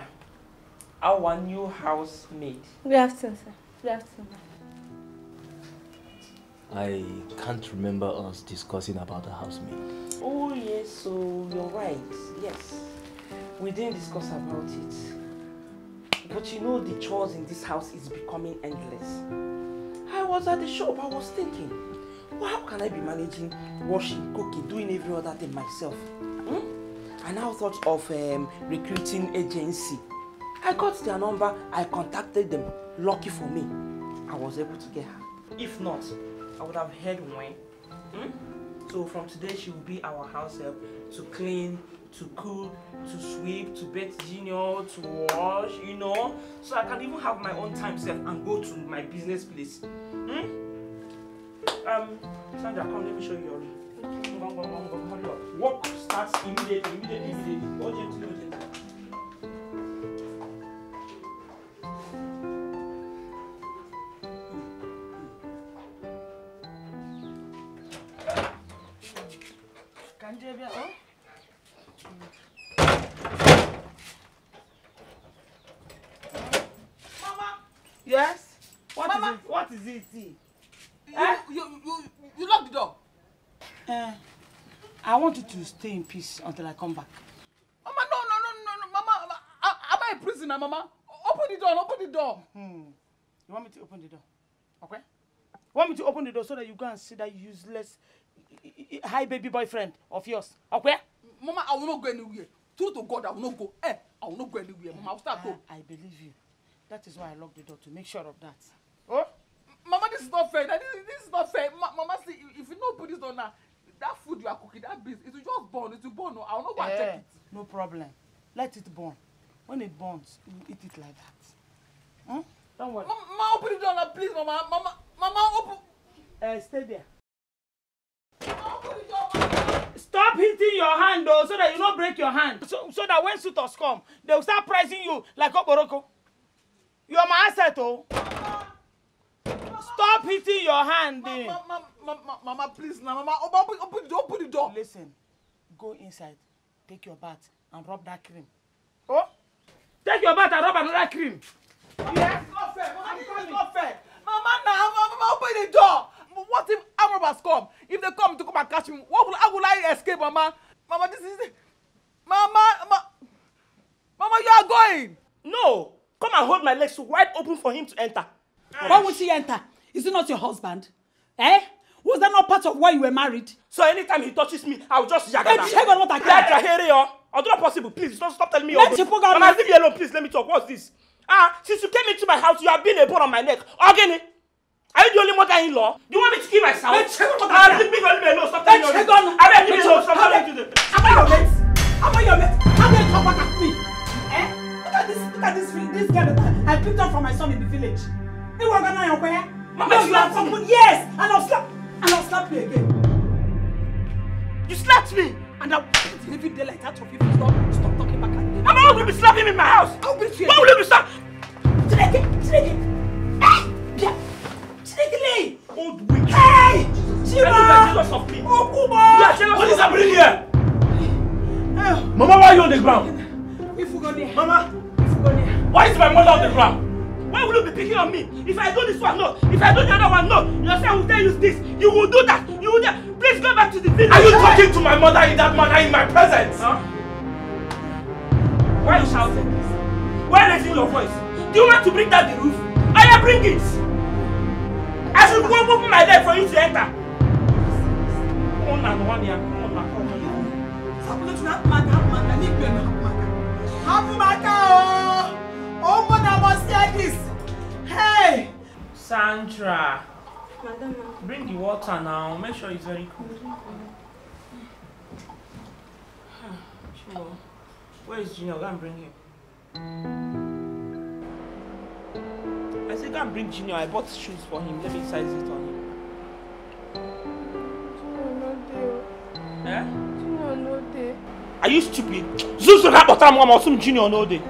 our new housemaid. Good afternoon, sir. Good afternoon. I can't remember us discussing about a housemaid. Oh yes, so you're right, yes. We didn't discuss about it. But you know the chores in this house is becoming endless. I was at the shop, I was thinking, well, how can can I be managing washing, cooking, doing every other thing myself? I now thought of recruiting agency. I got their number, I contacted them. Lucky for me, I was able to get her. If not, I would have heard when. So from today, she will be our house help to clean, to cook, to sweep, to bathe Junior, to wash, you know. So I can even have my own time self and go to my business place. Sandra, come, let me show you your room. Hurry up. Work starts immediately. Urgently. Mama. Yes. What is it? You locked the door. I want you to stay in peace until I come back. Mama, no, Mama. Am I a prisoner, Mama? Open the door. You want me to open the door? Okay. You want me to open the door so that you go and see that useless high baby boyfriend of yours? Okay? Mama, I will not go anywhere. True to God, I will not go. I will not go anywhere, Mama. I will start go. I believe you. That is why I locked the door, to make sure of that. Oh? Mama, this is not fair. This is not fair. Mama, see, if you don't put this door now, that food you are cooking, that beast, it will just burn. It will burn. I will not go and check it. No problem. Let it burn. When it burns, you will eat it like that. Don't worry. Mama, open the door now, please, Mama. Mama, open. Stay there. Stop hitting your hand, though, so that you don't break your hand. So that when suitors come, they will start pricing you like Oboroko. You are my asset, oh. Stop hitting your hand. Mama, please, now, Mama, open the door. Listen, go inside, take your bath and rub that cream. Oh? Take your bath and rub another cream. Yes, not fair. Mama, this is not fair. Mama, now, Mama, open the door. What if robbers come? If they come to come and catch me, how will I escape, Mama? Mama, this is it. Mama, you are going. No, come and hold my legs wide open for him to enter. Why would she enter? Is he not your husband? Was that not part of why you were married? So anytime he touches me, I'll just jagada. Baby, check on what I can. It's not possible. Please, don't stop telling me. Mama, leave me alone, please. Let me talk. What's this? Since you came into my house, you have been a bone on my neck. Again. Are you the only mother-in-law? Do you want me to kill myself? Let's check on that. Leave me alone. Stop telling me. Let's check on. I beg you, leave me alone. Stop telling me. How about your mates? How can you come back at me? Look at this girl that I picked up from my son in the village. You were gonna your where? Mama, you slapped me. Yes, and I'll slap you again. You slapped me, and I'll put the heavy daylight out of you. Stop talking back at me. Mama, I will be slapping in my house. I'll be slapping. Why will you be slapping? Today, yeah. Hey! Old witch! Hey! Jealous of me! Oh, Kuba! What is happening here? Mama, why are you on the ground? If we go there. Mama! If we go there. Why is my mother on the ground? Why will you be picking on me? If I do this one, no. If I do the other one, no. Your son will tell you this. You will do that. You will do that. Please go back to the village. Are you talking to my mother in that manner in my presence? Huh? Why are you shouting? Why raising your voice? Do you want to bring down the roof? I will bring it. I should go open my leg for you to enter. Come on, Soporochi, have Amaka. Leave me alone, Amaka. Oh, mother must hear this. Hey, Sandra. Madam, bring the water now. Make sure it's very cool. Sure. Where is Junior? Go and bring him. I said, go and bring Junior. I bought shoes for him. Let me size it on him. Junior no day. Are you stupid? Zuzu that bottom one or some Junior no day.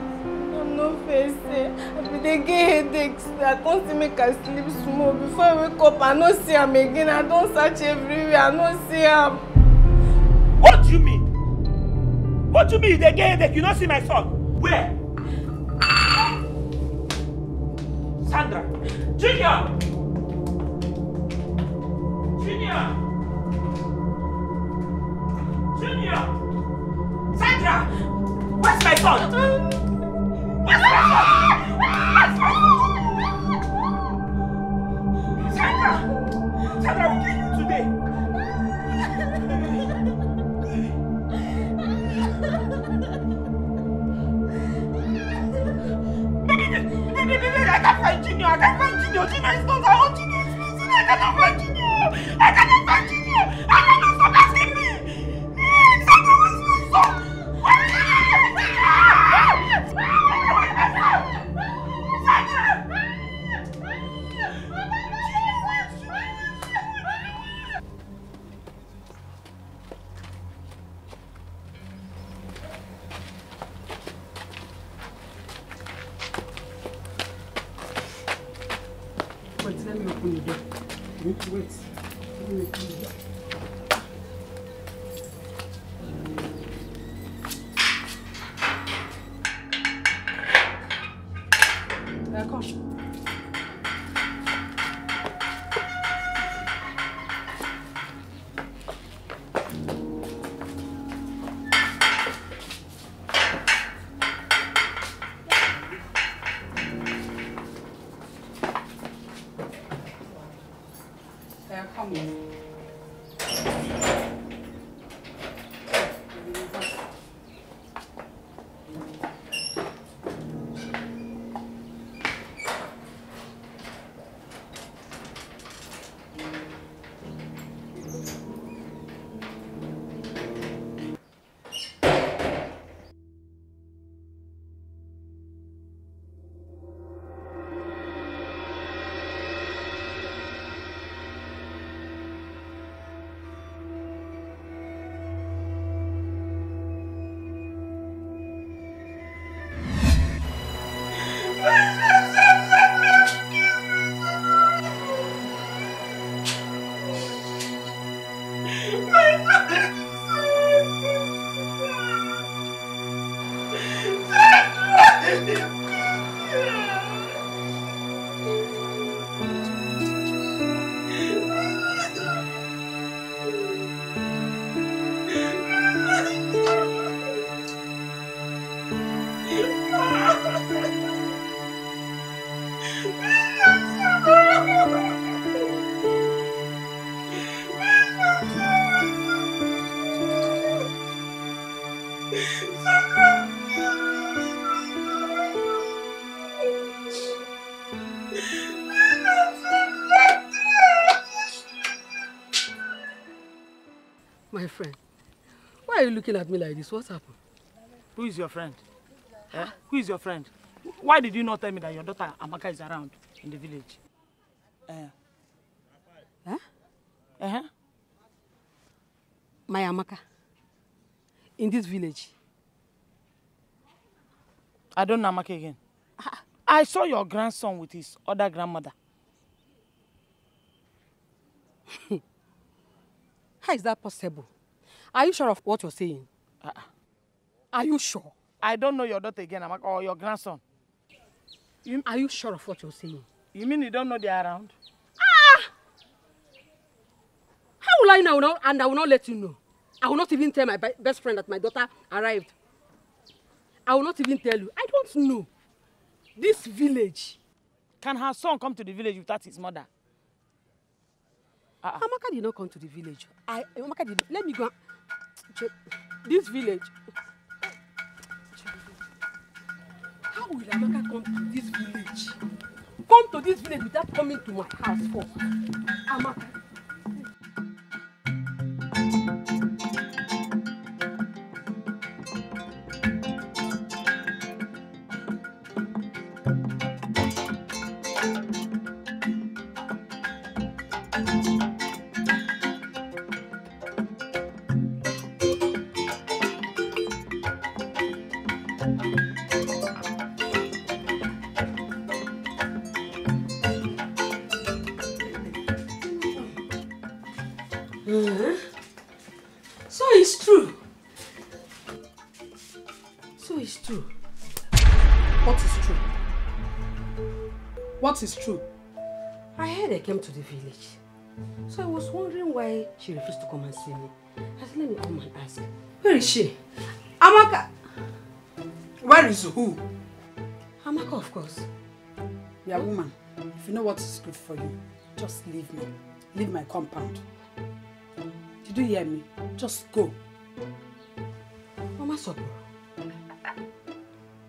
No face. If they get headaches, I can't make her sleep small. Before I wake up, I don't see him again. I don't search everywhere. I don't see him. What do you mean? What do you mean? If they get headache, you don't see my son. Where? Sandra! Junior! Sandra! Where's my son? Sandra! Sandra, we kill you today! Wait. My friend, why are you looking at me like this? What's happened? Who is your friend? Huh? Who is your friend? Why did you not tell me that your daughter Amaka is around in the village? My Amaka? In this village? I don't know Amaka again. I saw your grandson with his other grandmother. How is that possible? Are you sure of what you're saying? Are you sure? I don't know your daughter again, Amaka, or your grandson. Are you sure of what you're saying? You mean you don't know they're around? How will I know? And I will not let you know. I will not even tell my best friend that my daughter arrived. I will not even tell you. I don't know. This village. Can her son come to the village without his mother? Amaka did not come to the village. Amaka did. Let me go. This village. How will Amaka come to this village? Come to this village without coming to my house first. Amaka. Is true. I heard I came to the village, so I was wondering why she refused to come and see me. I said, let me come and ask. Where is she? Amaka! Where is who? Amaka, of course. Yeah, woman, if you know what is good for you, just leave me. Leave my compound. Did you hear me? Just go. Mama Soporuchi,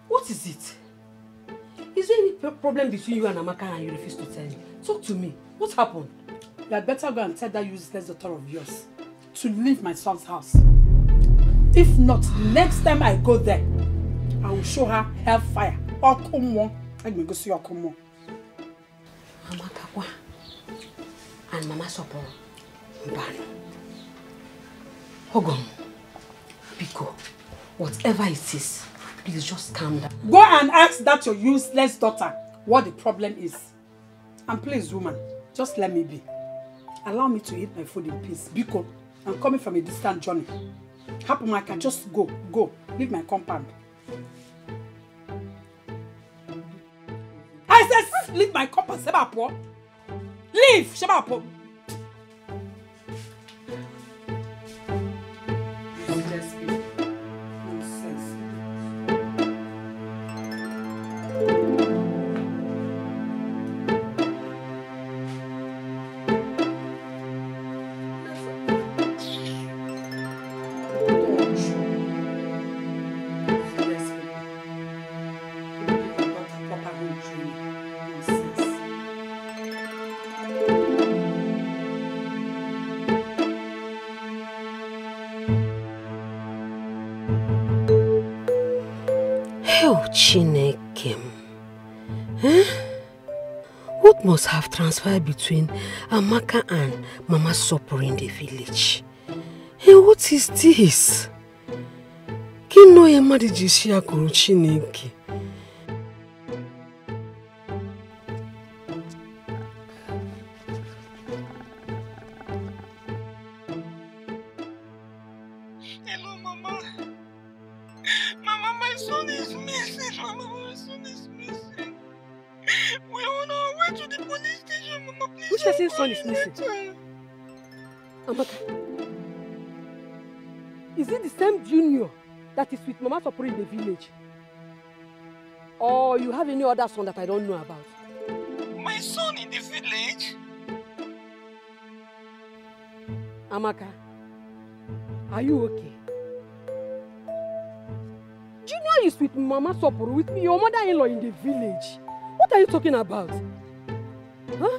what is it? Is there any problem between you and Amaka and you refuse to tell me? Talk to me. What happened? You had better go and tell that useless daughter of yours to leave my son's house. If not, next time I go there, I will show her hellfire. Okumwo. Let me go see Okumwo. Amaka kwa and Mama Soporuchi Mbano. Ogom. Biko. Whatever it is, please just calm down. Go and ask that your useless daughter what the problem is. And please, woman, just let me be. Allow me to eat my food in peace. Biko, I'm coming from a distant journey. Happen, I can just go, leave my compound. I said, leave my compound, Sebapo. Leave, Sebapo. What must have transpired between Amaka and Mama Soporuchi in the village? Hey, what is this? Kino yema di jisia kuru Chineke. Is it the same Junior that is with Mama Soporuchi in the village? Or you have any other son that I don't know about? My son in the village? Amaka, are you okay? Junior is with Mama Soporuchi, with me, your mother-in-law in the village. What are you talking about? Huh?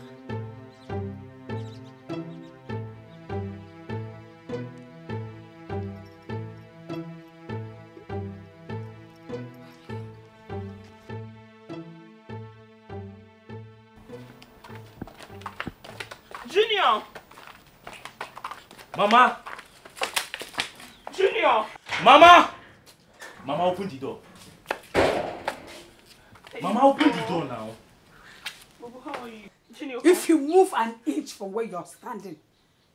Mama! Junior! Mama! Mama, open the door. Mama, open the door now. Bobo, how are you? Junior, if you move an inch from where you're standing,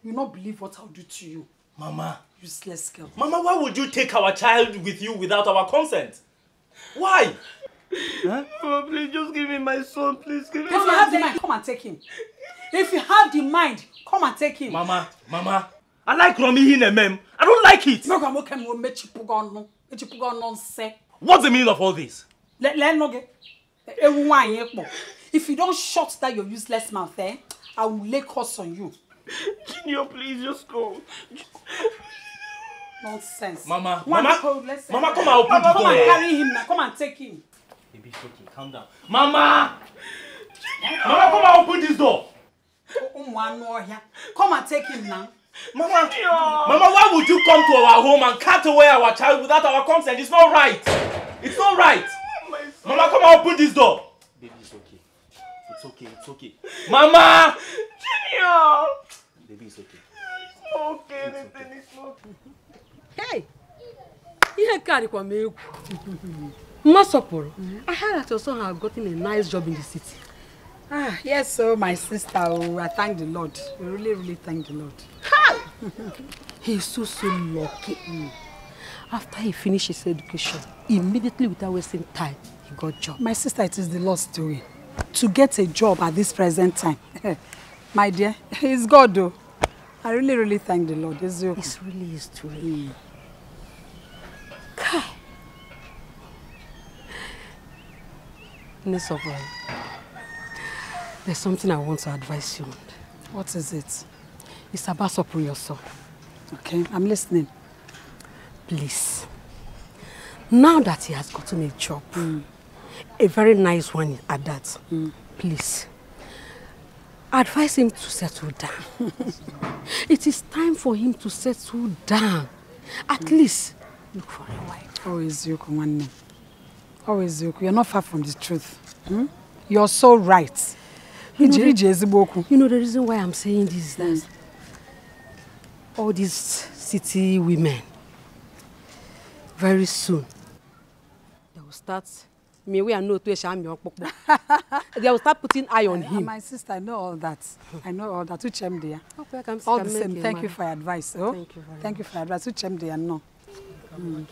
you'll not believe what I'll do to you. Mama! Useless girl. Mama, why would you take our child with you without our consent? Why? Huh? Mama, please, just give me my son, please. Give me my son. If you have the mind, come and take him. If you have the mind, come and take him. Mama. I like Romy in a mem. I don't like it. What's the meaning of all this? If you don't shut that your useless mouth, I will lay curse on you. Junior, please just go. Nonsense. Mama, come and open the door. Come and carry him now. Come and take him. Baby, it's okay. Calm down. Mama! Mama, come and open this door. Come and take him now. Mama, why would you come to our home and cut away our child without our consent? It's not right. It's not right. Mama, come and open this door. Baby, it's okay. It's okay. It's okay. Mama! Junior! Baby, it's okay. It's not okay. It's not okay. Hey! You ain't carry for me. Masoporo, I heard that your son had gotten a nice job in the city. Ah, yes, so my sister, I thank the Lord. We really, really thank the Lord. Ha! He's so lucky. After he finished his education, immediately without wasting time, he got a job. My sister, it is the Lord's doing. To get a job at this present time, my dear, it's God though. I really, really thank the Lord. It's really his doing. Kai! There's something I want to advise you on. What is it? It's about Soporuchi, your son. Okay, I'm listening. Please. Now that he has gotten a job, a very nice one at that, please, advise him to settle down. It is time for him to settle down. At least, look for a wife. Always you, Kumani. Always you. You're not far from the truth. Hmm? You're so right. You know the reason why I'm saying this is that all these city women, very soon, they will start me we are no to sham your book. They will start putting eye on him. My sister, I know all that. I know all that. Uchemdia. All the same. Thank you for your advice. Oh, thank you. Thank you for your advice. Uchemdia, no.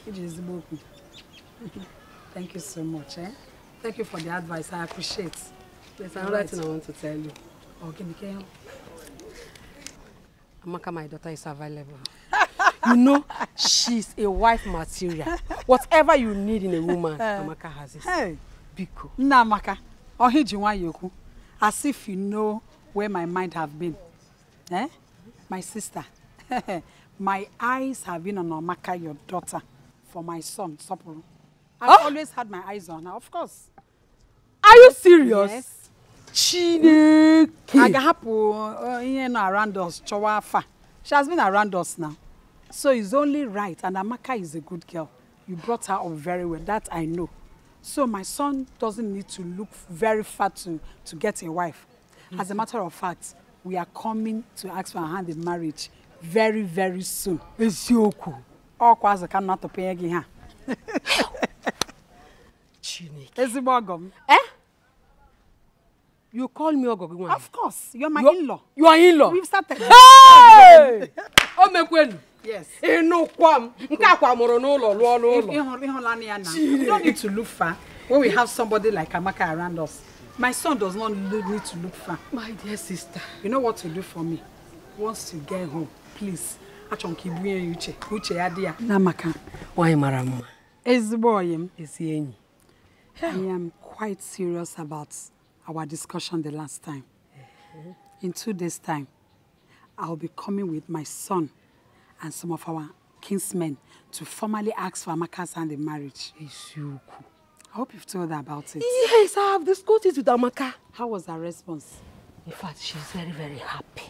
It is book. Thank you so much. Eh? Thank you for the advice. I appreciate. There's another thing I want to tell you. Okay, Mikael. Amaka, my daughter is available. You know, she's a wife material. Whatever you need in a woman, Amaka has it. Hey, Biko. Nah, Amaka. Oh, here you want yoku. As if you know where my mind have been. Eh? My sister. My eyes have been on Amaka, your daughter, for my son, Soporo. I've always had my eyes on her, of course. Are you serious? Yes. Chineke. She has been around us now. So it's only right, and Amaka is a good girl. You brought her up very well, that I know. So my son doesn't need to look very far to get a wife. Mm-hmm. As a matter of fact, we are coming to ask for a hand in marriage very, very soon. You call me Ogogwan? Of course, you're my in-law. You are in-law. We've started. Hey! Oh, my God. Yes. You don't need to look far when we have somebody like Amaka around us. My son does not need to look far. My dear sister, you know what to do for me. Once you get home, please. Namaka. Why, Maramu? I am quite serious about our discussion the last time. In 2 days' time, I'll be coming with my son and some of our kinsmen to formally ask for Amaka's hand in marriage. I hope you've told her about it. Yes, I have discussed it with Amaka. How was her response? In fact, she's very, very happy.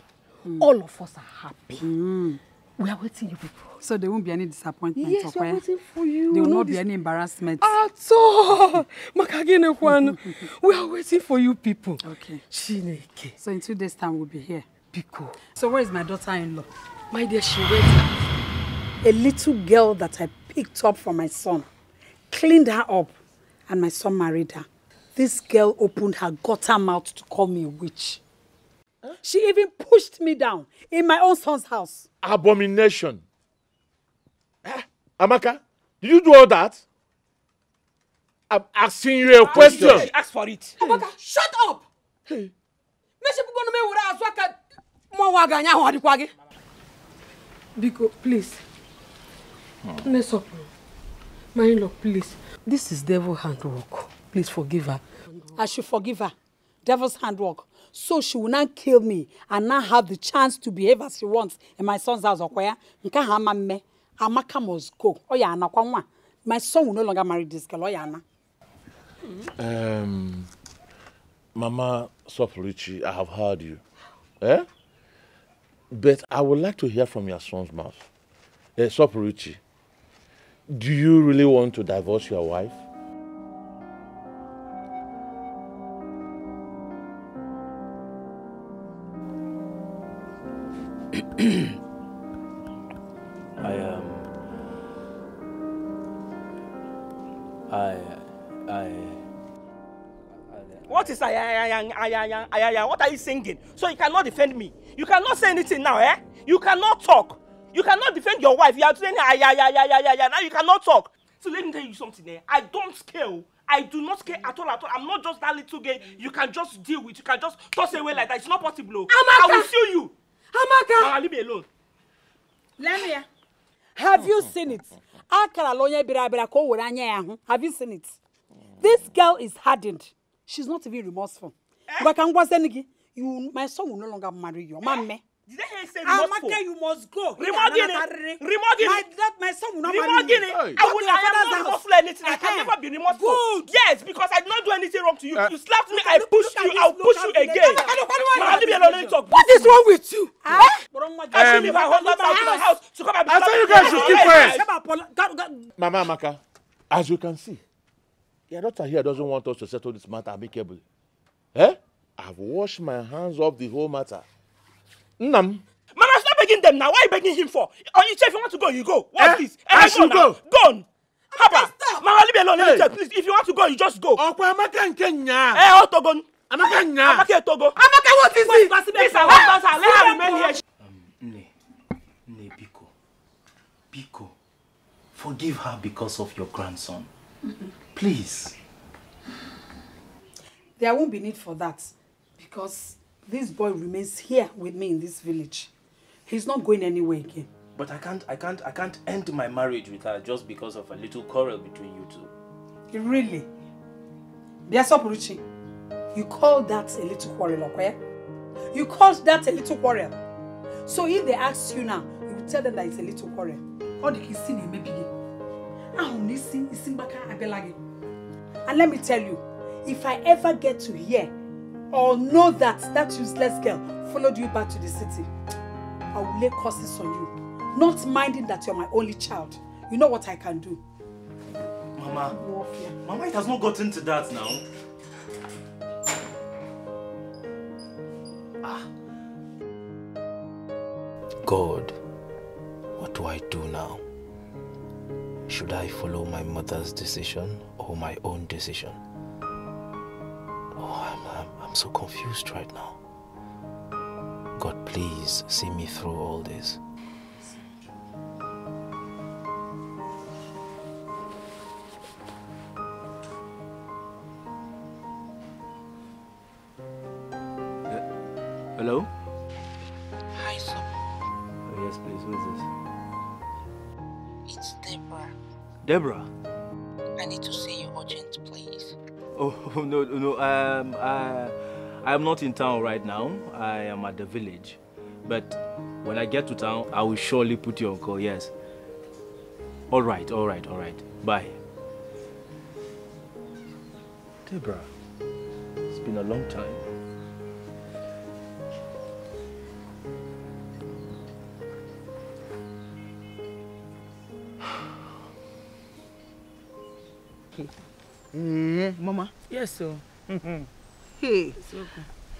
Mm. All of us are happy. Mm. We are waiting you people. So there won't be any disappointment? Yes, we are waiting for you. There will not be any embarrassment? At all! We are waiting for you people. Okay. Chineke. So in 2 days' time, we'll be here. Biko. So where is my daughter-in-law? My dear, she went out. A little girl that I picked up for my son, cleaned her up, and my son married her. This girl opened her gutter mouth to call me a witch. Huh? She even pushed me down in my own son's house. Abomination. Huh? Amaka, did you do all that? I'm asking you a question. She asked for it. Amaka, shut up! Hey. Biko, please. Mess up. My in-law, please. This is devil's handwork. Please forgive her. I should forgive her. Devil's handwork. So she will not kill me and not have the chance to behave as she wants in my son's house. Amaka must go. My son will no longer marry this girl. Mama Soporuchi, I have heard you. Eh? But I would like to hear from your son's mouth. Soporuchi, do you really want to divorce your wife? What is what are you singing? So you cannot defend me. You cannot say anything now, eh? You cannot talk. You cannot defend your wife. You are saying now you cannot talk. So let me tell you something, eh? I don't care. I do not care at all, I'm not just that little girl you can just deal with. You can just toss away like that. It's not possible. Amaka. I will sue you. Amaka. Mama, leave me alone. Let me. Have you seen it? Have you seen it? This girl is hardened. She's not even remorseful. My son will no longer marry you. Mama. Did I say remorseful? Amaka, you must go. My son will not marry you. I am not remorseful anything. I can never be remorseful. Good. Yes, because I did not do anything wrong to you. You slapped me, I pushed you, I'll push you again. What is wrong with you? I should leave my husband out of my house to come and be slapped. I said you guys should keep quiet. Mama Amaka, as you can see, your daughter here doesn't want us to settle this matter amicably. Eh? I've washed my hands off the whole matter. Nam. Mama, stop begging them now. Why are you begging him for? Oh, you say if you want to go, you go. What's this? I should go. Gone. Papa! Mama, leave me alone, let me please. If you want to go, you just go. Oh, Amaka Kenya. Eh, Otogon. Amaka Kenya. Amaka Togo. Amaka, what is this? Please, I want her. Let her remain here. Ne, Biko, forgive her because of your grandson. Please. There won't be need for that because this boy remains here with me in this village. He's not going anywhere again. But I can't end my marriage with her just because of a little quarrel between you two. Really? Dear Soporochi, you call that a little quarrel, okay? You call that a little quarrel. So if they ask you now, you will tell them that it's a little quarrel. Or they can see me maybe. And let me tell you, if I ever get to hear or know that that useless girl followed you back to the city, I will lay curses on you, not minding that you're my only child. You know what I can do. Mama, warfare. Mama, it has not gotten to that now. Ah. God, what do I do now? Should I follow my mother's decision or my own decision? Oh, I'm so confused right now. God, please see me through all this. Hello? Hi, sir. Oh, yes, please. Who is this? It's Deborah. Deborah? I need to see you urgent, please. Oh, no. I'm not in town right now. I am at the village. But when I get to town, I will surely put you on call, yes. All right. Bye. Deborah, it's been a long time. Mama? Yes, sir. Hey, okay.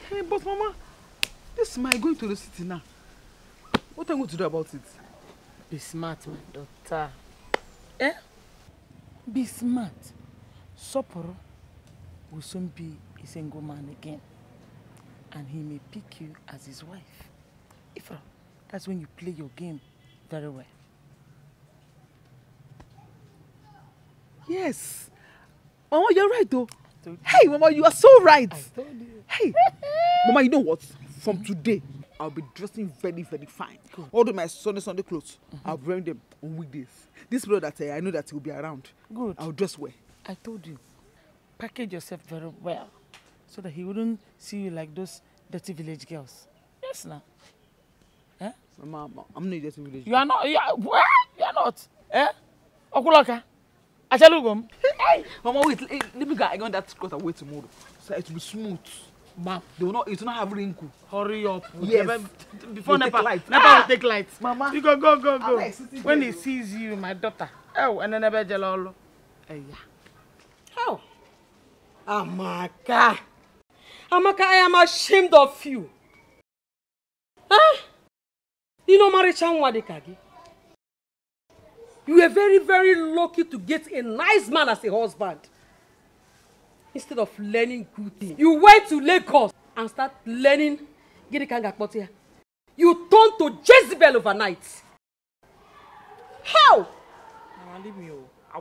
Hey, but Mama, this is my going to the city now. What am I going to do about it? Be smart, my daughter. Eh? Be smart. Soporo will soon be a single man again. And he may pick you as his wife. Ifra, that's when you play your game very well. Yes. Mama, you're right though. Hey, Mama, you are so right. I told you. Hey, Mama, you know what? From today, I'll be dressing very, very fine. Good. Although my Sunday clothes, I'll be wearing them on weekdays. This brother, I know that he'll be around. Good. I'll dress well. I told you, package yourself very well so that he wouldn't see you like those dirty village girls. Yes, now. Eh? Mama, I'm not a dirty village girl. You are not. You are not. Eh? Okuloka. Hey, Mama, wait. Let me go. I got that cut away tomorrow, so it will be smooth. Mom, they will not. It will not have wrinkle. Hurry up. Yes. Before Nepa lights. Nepa will take lights. Mama, you go. Like when he sees you, my daughter. Oh, and then Nepa Jalolo. Hey, yeah. How? Amaka. Amaka, I am ashamed of you. Huh? You know, marriage and wadikagi. You were very, very lucky to get a nice man as a husband. Instead of learning good things, you went to Lagos and start learning. You turned to Jezebel overnight. How? I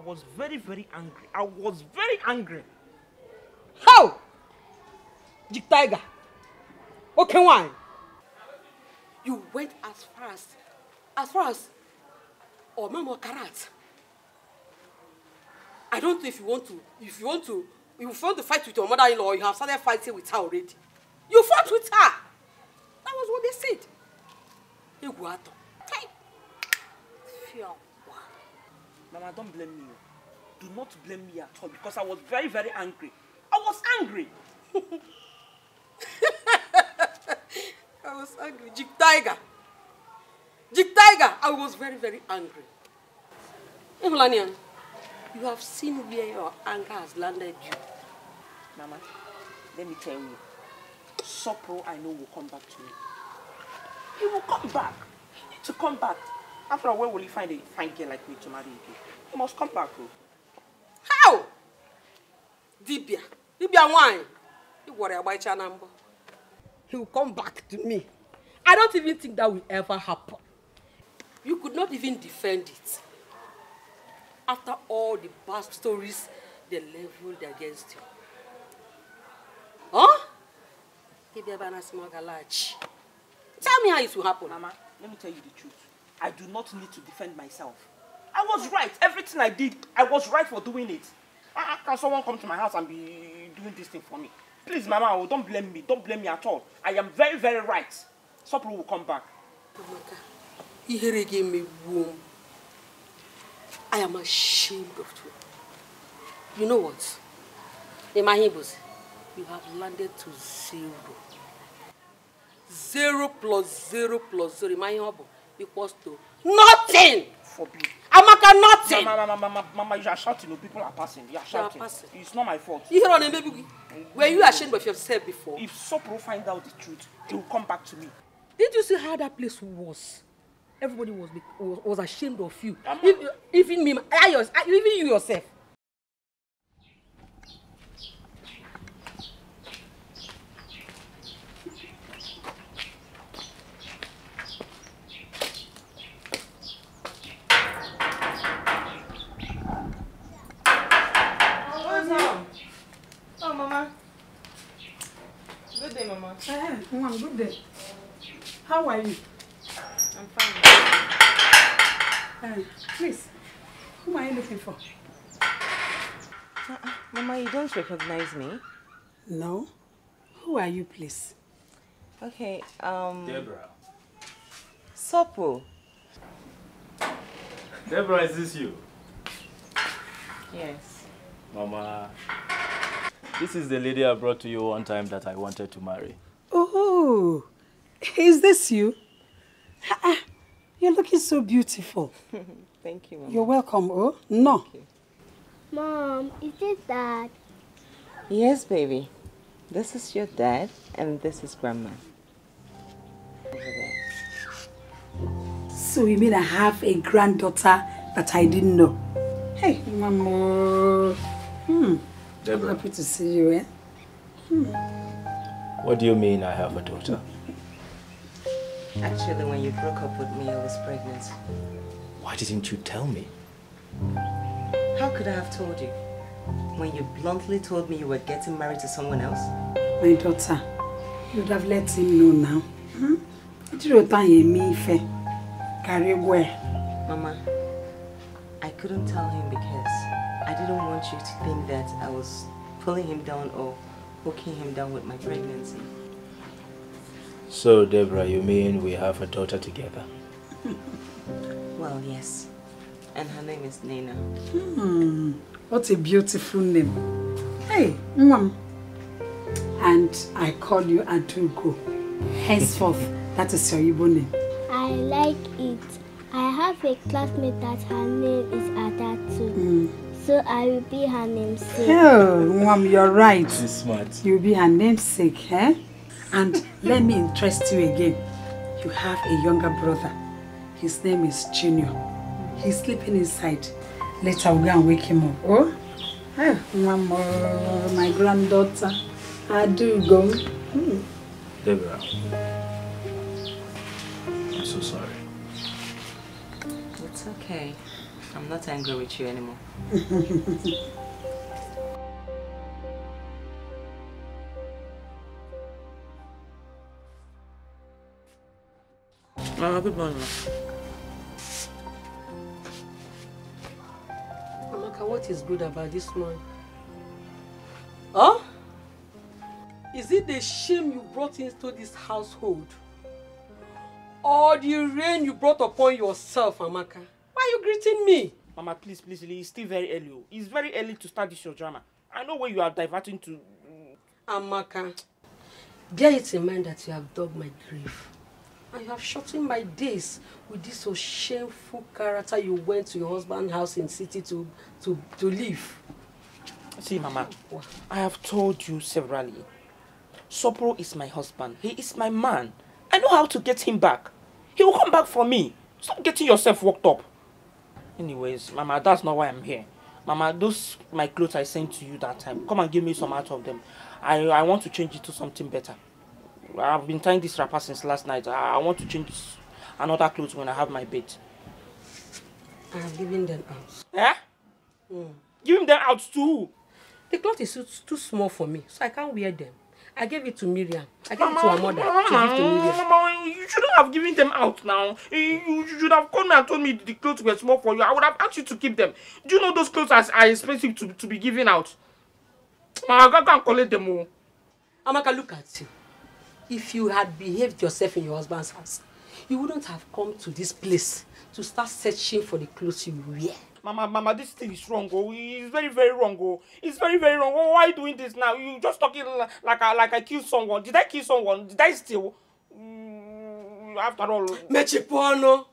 was very, very angry. How? Jig Tiger. Okay, why? You went as far as or Mama Karat. I don't know if you want to, fight with your mother-in-law, you have started fighting with her already. You fought with her. That was what they said. Mama, don't blame me. Do not blame me at all because I was very, very angry. Jig Tiger. I was very, very angry. Ihulanian, you have seen where your anger has landed you. Mama, let me tell you. Soporo, I know, will come back to me. He will come back. He needs to come back. After a while, will he find a fine girl like me to marry again? He must come back, bro. Dibia. Dibia wine. You worry about your number. He will come back to me. I don't even think that will ever happen. You could not even defend it. After all the bad stories they leveled against you. Huh? Tell me how it will happen. Mama, let me tell you the truth. I do not need to defend myself. I was right. Everything I did, I was right for doing it. How can someone come to my house and be doing this thing for me? Please, Mama, oh, don't blame me. Don't blame me at all. I am very, very right. Soporo will come back. I am ashamed of you. You know what? In my Hebrews, you have landed to zero. 0 + 0 + 0 in my Hebrew equals to nothing. Forbid. Amaka, nothing. Mama, you are shouting. People are passing. You are shouting. It's not my fault. You hear on a baby? Were you ashamed of yourself before? If Soporo finds out the truth, he will come back to me. Did you see how that place was? Everybody was ashamed of you. Even me, even you yourself. Oh, Mama. Good day, Mama. Hey, Mama, good day. How are you? I'm fine. Please, who are you looking for? Mama, you don't recognize me? No. Who are you, please? Okay, Deborah. Sopo. Deborah, is this you? Yes. Mama, this is the lady I brought to you one time that I wanted to marry. Oh, is this you? You're looking so beautiful. Thank you, Mom. You're welcome, oh? No. Mom, is this Dad? Yes, baby. This is your dad, and this is Grandma. So you mean I have a granddaughter that I didn't know? Hey, Mama. Deborah. I'm happy to see you, eh? What do you mean I have a daughter? Actually, when you broke up with me, I was pregnant. Why didn't you tell me? How could I have told you? When you bluntly told me you were getting married to someone else? My daughter, you would have let him know now. Mama, I couldn't tell him because I didn't want you to think that I was pulling him down or hooking him down with my pregnancy. So, Deborah, you mean we have a daughter together? Well, yes. And her name is Nina. What a beautiful name. Hey, Mom. And I call you Adugo. Henceforth, that is your Igbo name. I like it. I have a classmate that her name is Adatu. So I will be her namesake. Oh, Mom, you're right. She's smart. You'll be her namesake, eh? And let me interest you again. You have a younger brother. His name is Junior. He's sleeping inside. Later we'll go and wake him up. Oh? Oh, Mom, my granddaughter. I do go. Deborah. I'm so sorry. It's okay. I'm not angry with you anymore. Mama, good morning. Amaka, what is good about this man? Huh? Is it the shame you brought into this household? Or the rain you brought upon yourself, Amaka? Why are you greeting me? Mama, please, please, it's still very early. It's very early to start this your drama. I know where you are diverting to. Amaka, bear it in mind that you have dug my grave. And you have shortened my days with this so shameful character you went to your husband's house in city to live. See, Mama, I have told you severally. Soporo is my husband. He is my man. I know how to get him back. He will come back for me. Stop getting yourself worked up. Anyways, Mama, that's not why I'm here. Mama, those my clothes I sent to you that time, come and give me some out of them. I want to change it to something better. I've been tying this wrapper since last night. I want to change another clothes when I have my bed. I have given them out. Eh? Mm. Give them out too. The cloth is too small for me, so I can't wear them. I gave it to Miriam. I gave it to her mother. Mama, you shouldn't have given them out now. You should have called me and told me the clothes were small for you. I would have asked you to keep them. Do you know those clothes are expensive to be given out? Mama, I can't collect them all. Amaka, look at you. If you had behaved yourself in your husband's house, you wouldn't have come to this place to start searching for the clothes you wear. Mama, this thing is wrong. Oh, it's very, very wrong. Oh, it's very, very wrong. Oh, why are you doing this now? You just talking like I killed someone. Did I kill someone? Did I steal? After all, Mechipono,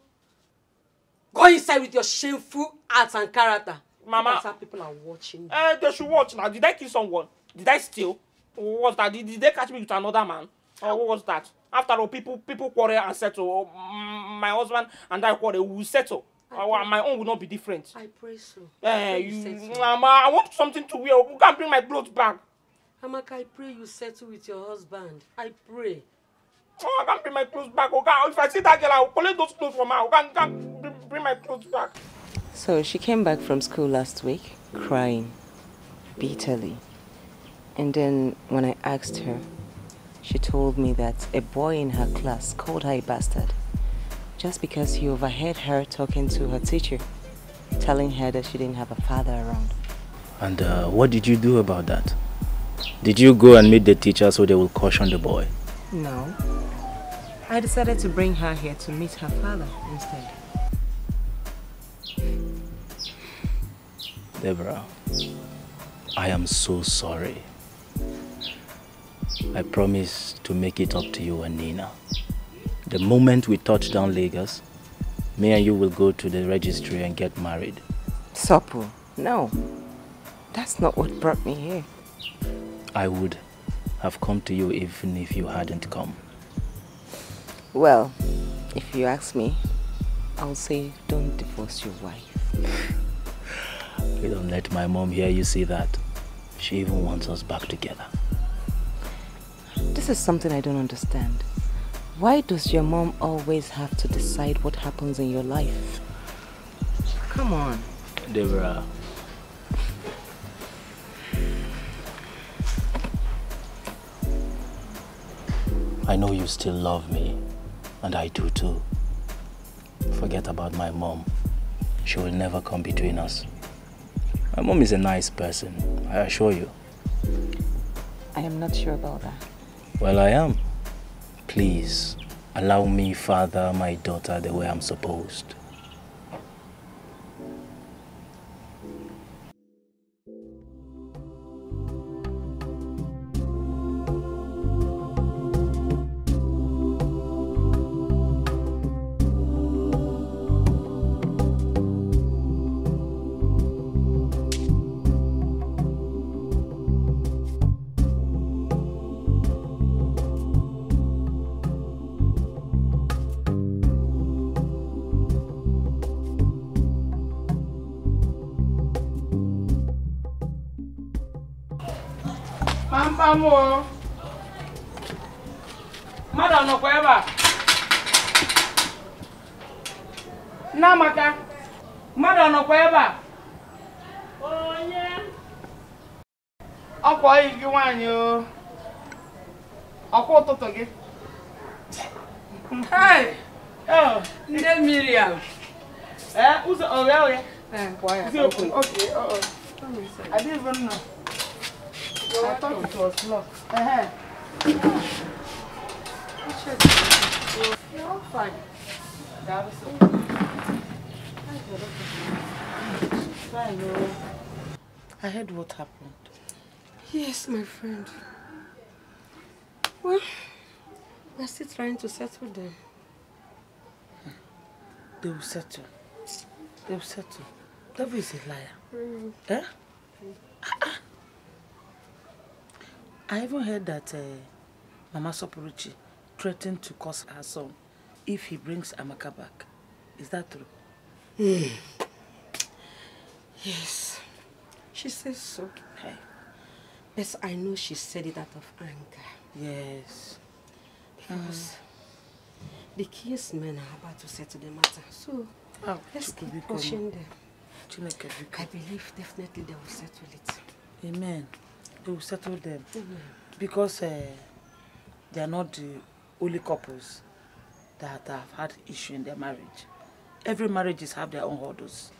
go inside with your shameful arts and character. Mama, some people are watching. They should watch now. Did I kill someone? Did I steal? What was that? Did they catch me with another man? Or what was that? After all, people quarrel and settle. My husband and I quarrel. We settle. My own will not be different. I pray so. Mama, I want something to wear. You can't bring my clothes back. Amaka, I pray you settle with your husband. I pray. Oh, I can't bring my clothes back. Okay, if I see that girl, I will collect those clothes from her. I can't bring my clothes back. So she came back from school last week, crying bitterly. And then when I asked her, she told me that a boy in her class called her a bastard, just because he overheard her talking to her teacher, telling her that she didn't have a father around. And what did you do about that? Did you go and meet the teacher so they will caution the boy? No. I decided to bring her here to meet her father instead. Deborah, I am so sorry. I promise to make it up to you and Nina. The moment we touch down Lagos, me and you will go to the registry and get married. Sopo, no. That's not what brought me here. I would have come to you even if you hadn't come. Well, if you ask me, I'll say don't divorce your wife. You don't let my mom hear you say that. She even wants us back together. This is something I don't understand. Why does your mom always have to decide what happens in your life? Come on. Deborah. I know you still love me, and I do too. Forget about my mom. She will never come between us. My mom is a nice person, I assure you. I am not sure about that. Well, I am. Please, allow me to father my daughter the way I'm supposed. Madam, no forever. Na Maka. Madam, no forever. Oh yeah. Akwa igi wanyo. Akwa toto gi. Hey. Oh, nde Miriam. Eh, uzo oya oya. Eh, kwa. Okay, oh. I didn't even know. I thought it was locked. Uh-huh. You're all fine. That was so. I heard what happened. Yes, my friend. Well, we're still trying to settle them. They will settle. They will settle. Devil is a liar. Mm. Eh? Mm. Ah-ah. I even heard that Mama Soporuchi threatened to curse her son if he brings Amaka back. Is that true? Mm. Yes. She says so. Hey. Yes, I know she said it out of anger. Yes. Because the kiss men are about to settle the matter. So let's keep pushing them. I believe definitely they will settle it. Amen. They will settle them. Amen. Because they are not the only couples that have had issue in their marriage. Every marriages have their own hurdles.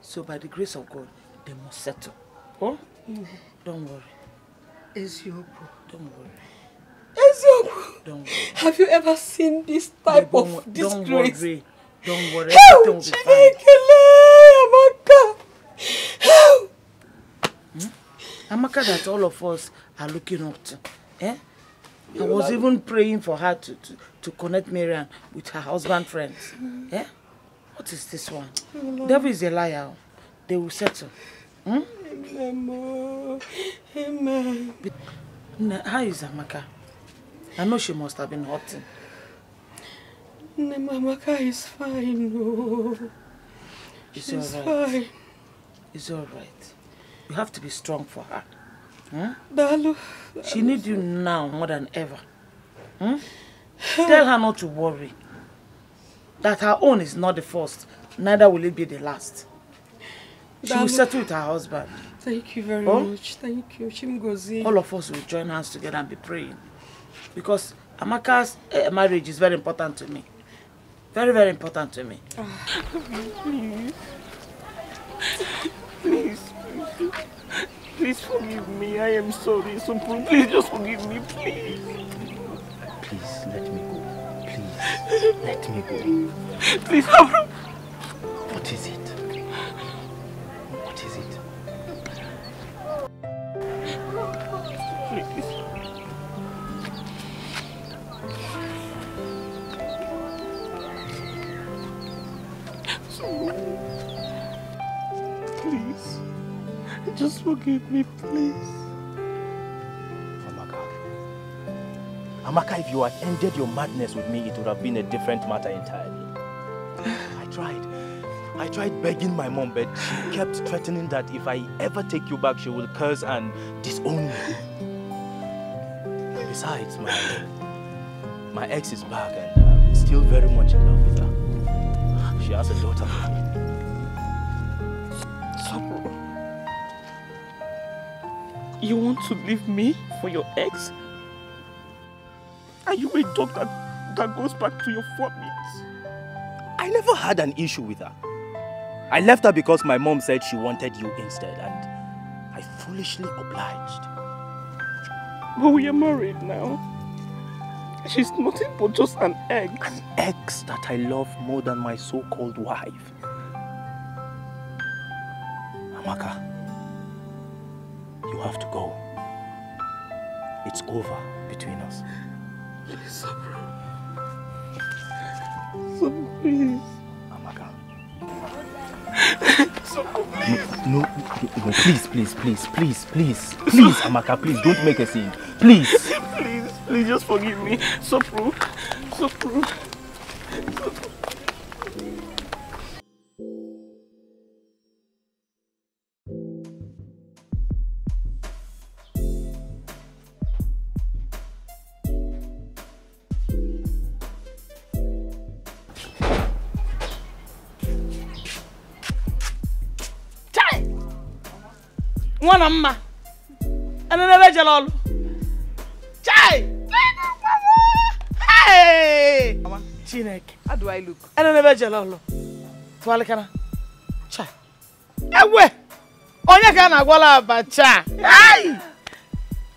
So by the grace of God, they must settle. Oh? Mm. Don't worry. Ezioku. Don't worry. Ezioku. Don't worry. Have you ever seen this type of disgrace? Don't worry. Don't worry. Everything will be fine. Amaka. Help! Amaka that all of us are looking up to. Eh? I was even praying for her to connect Miriam with her husband friends. Eh? What is this one? The devil is a liar. They will settle. Hmm? Amen. How is Amaka? I know she must have been hurting. Amaka is fine. No. She's all right. Fine. It's all right. You have to be strong for her. Hmm? She needs you now more than ever. Hmm? Tell her not to worry. That her own is not the first, neither will it be the last. She will settle with her husband. Thank you very much. Thank you. Chukwugozie. All of us will join hands together and be praying. Because Amaka's marriage is very important to me. Very, very important to me. Please. Please. Please forgive me. I am sorry. So please just forgive me. Please. Please let me go. Please let me go. Please. What is it? What is it? Please. Please. Just forgive me, please. Amaka. Amaka, if you had ended your madness with me, it would have been a different matter entirely. I tried begging my mom, but she kept threatening that if I ever take you back, she will curse and disown me. And besides, my ex is back and I'm still very much in love with her. She has a daughter. So, you want to leave me for your ex? Are you a dog that goes back to your vomit? I never had an issue with her. I left her because my mom said she wanted you instead, and I foolishly obliged. But we are married now. She's nothing but just an ex. An ex that I love more than my so-called wife. Amaka, you have to go. It's over between us. Please, so please. So, please. No, please, Amaka, please don't make a scene. Please just forgive me. So prove. One of ma, and another jello. Chai! Hey! Chinek, how do I look? And another jello. Twalakana. Chai. Away! Onya kana gwala bacha. Hey!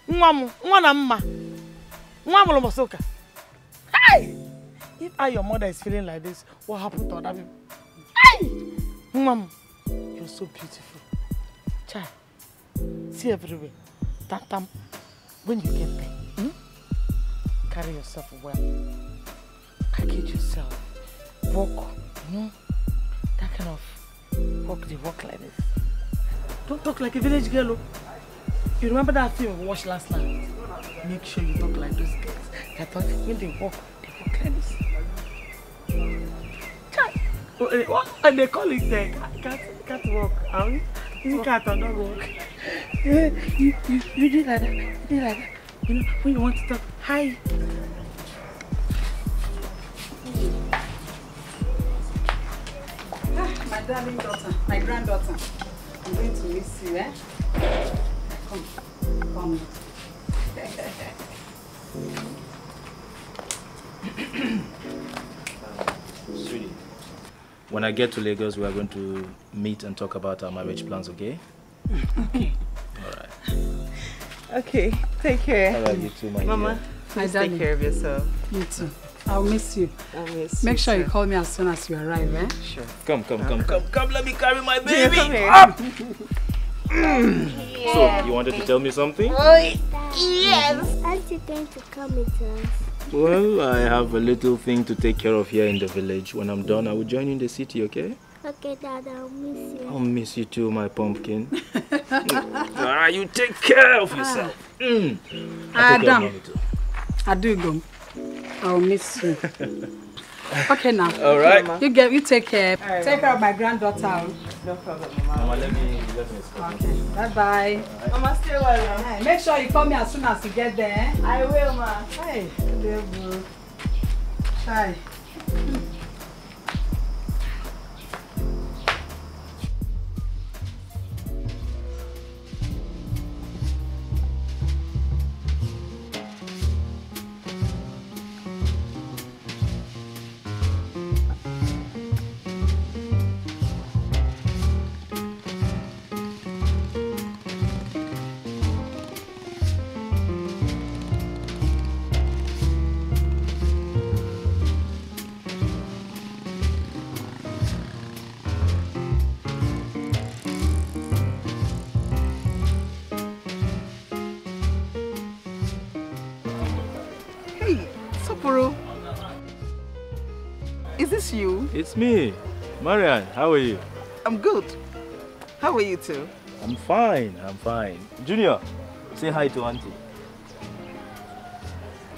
One of ma. One of soka. Hey! If your mother is feeling like this, what happened to other people? Hey! Mom, you're so beautiful. Chai. See everywhere. Tam-tam. When you get there, carry yourself well. Package yourself. Walk, that kind of walk, the walk like this. Don't talk like a village girl. You remember that film we watched last night? Make sure you talk like those girls. When they walk like this. What? And they call it the cat walk. You can't walk. You do like that. You do like that. You know, when you want to talk, hi. Ah, my darling daughter, my granddaughter. I'm going to miss you, eh? Come, come. Sweetie, when I get to Lagos, we are going to meet and talk about our marriage plans, okay? Okay. All right. Okay, take care. All right, you too, my Mama, please take care of yourself. You too. I'll miss you. I'll miss you. Make sure you call me as soon as you arrive, eh? Sure. Come, let me carry my baby. Yeah, come here. Yeah. So, you wanted to tell me something? Oh, yes. Aren't you going to come with us? Well, I have a little thing to take care of here in the village. When I'm done, I will join you in the city, okay? Okay, Dad, I'll miss you. I'll miss you too, my pumpkin. Alright, you take care of yourself. I do go. I'll miss you. Okay, now. Alright. Okay, you take care. Right, take care of my granddaughter. No problem, Mama. Mama, let me stop. Okay. Bye-bye. Right. Mama, stay well. Right. Make sure you call me as soon as you get there. I will, Ma. Hi. Deborah. Hi. You? It's me, Marian. How are you? I'm good. How are you too? I'm fine. I'm fine. Junior, say hi to Auntie.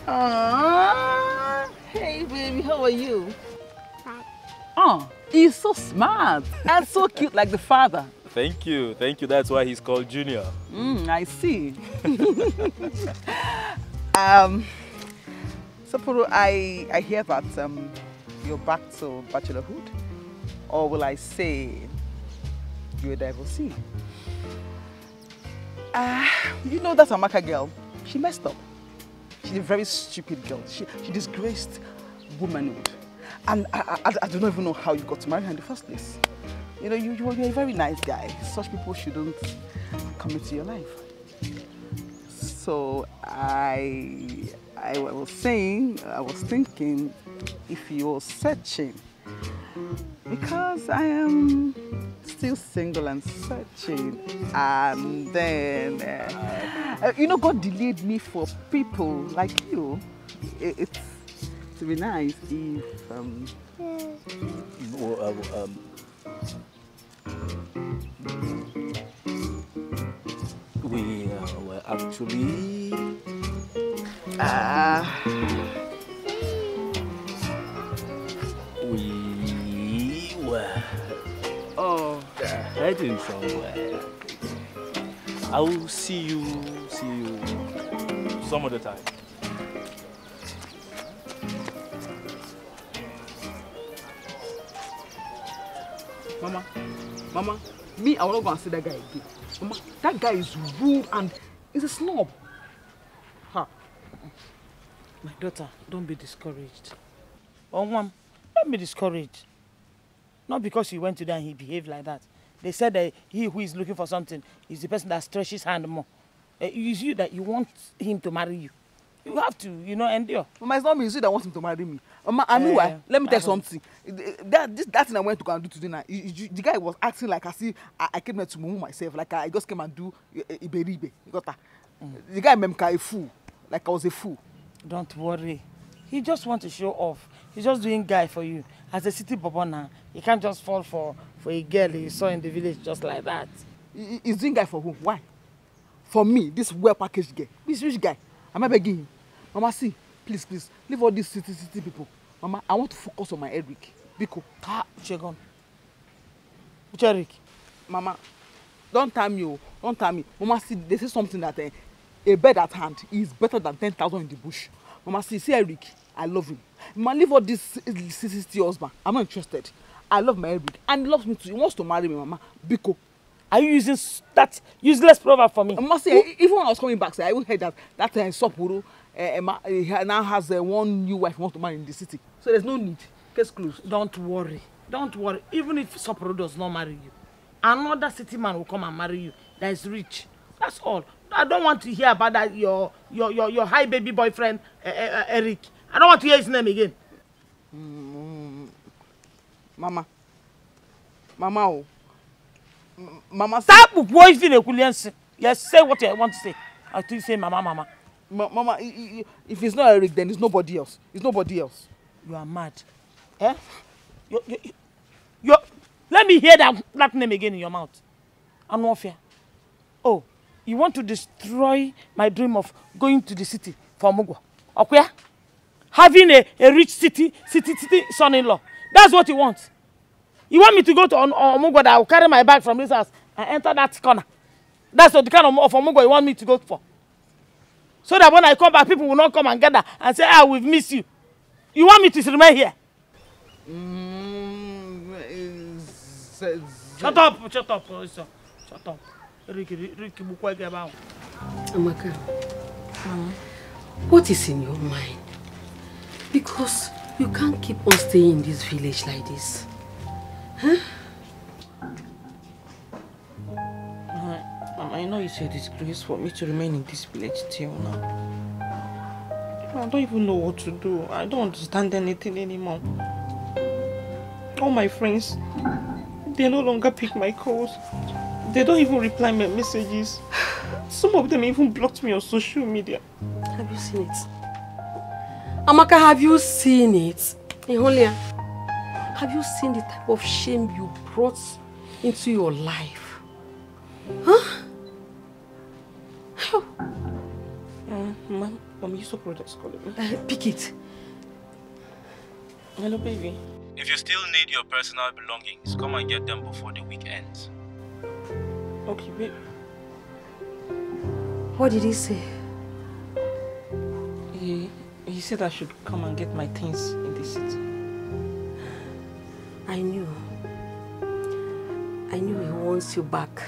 Ah, hey baby, how are you? Hi. Oh, he's so smart and so cute, like the father. Thank you, thank you. That's why he's called Junior. I see. Soporo, I hear that you're back to bachelorhood, or will I say you're a divorcee? You know that Amaka girl, she messed up. She's a very stupid girl. She disgraced womanhood. And I don't even know how you got to marry her in the first place. You know, you're a very nice guy. Such people shouldn't come into your life. So I was thinking if you're searching, because I am still single and searching, and then you know, God delayed me for people like you. It's to be nice if we were actually we were heading somewhere. I will see you some other time. Mama, me, I will not go and see that guy again. Mama, that guy is rude and he's a snob. Ha. My daughter, don't be discouraged. Oh, Mom. Don't be discouraged. Not because he went to there and he behaved like that. They said that he who is looking for something is the person that stretches hand more. It is you that you want him to marry you. You have to, you know, endure. Mama, it's not me, it's you that wants him to marry me. I mean, why? Let me tell you something. That thing I went to go and do today, the guy was acting like as if I came here to move myself, like I just came and do iberibe. You got that? The guy made me a fool, like I was a fool. Don't worry. He just wants to show off. He's just doing guy for you. As a city bobona, he can't just fall for a girl he saw in the village just like that. He's doing guy for who? Why? For me, this well-packaged guy. Which guy? Am I begging him? Mama, see, please, leave all these city people. Mama, I want to focus on my Eric. Biko. Which Eric? Mama, Don't tell me, don't tell me. Mama, see, they say something that a bird at hand is better than 10,000 in the bush. Mama, see Eric, I love him. Mama, leave all this city husband. I'm not interested. I love my Eric, and he loves me too. He wants to marry me, Mama. Biko. Are you using that useless proverb for me? Mama, see, even when I was coming back, say, I would hear that Soporo now has one new wife who wants to marry in the city. So there's no need. Case closed. Don't worry. Don't worry. Even if Soporo does not marry you, another city man will come and marry you that is rich. That's all. I don't want to hear about that your high baby boyfriend Eric. I don't want to hear his name again. Mama. Mama, oh. Mama, stop voicing a question. Yes, say what I want to say. I still say Mama, Mama. Mama, if it's not Eric, then it's nobody else. It's nobody else. You are mad. Eh? Let me hear that name again in your mouth. I'm not fair. Oh, you want to destroy my dream of going to the city for Mugwa. Okay? Having a rich city son-in-law. That's what you want. You want me to go to Omugwa that I will carry my bag from this house and enter that corner. That's the kind of Omugwa you want me to go for. So that when I come back, people will not come and gather and say, ah, we've missed you. You want me to remain here? Shut up, shut up, shut up. Amaka, what is in your mind? Because you can't keep on staying in this village like this. Huh? Mama, I know it's a disgrace for me to remain in this village till now. I don't even know what to do. I don't understand anything anymore. All my friends, they no longer pick my calls. They don't even reply my messages. Some of them even blocked me on social media. Have you seen it? Amaka, have you seen it? Iholia. Have you seen the type of shame you brought into your life? Huh? How? Mom, you so proud of calling me. Pick it. Hello, baby. If you still need your personal belongings, come and get them before the week ends. Okay, babe. What did he say? He said I should come and get my things in the city. I knew he wants you back.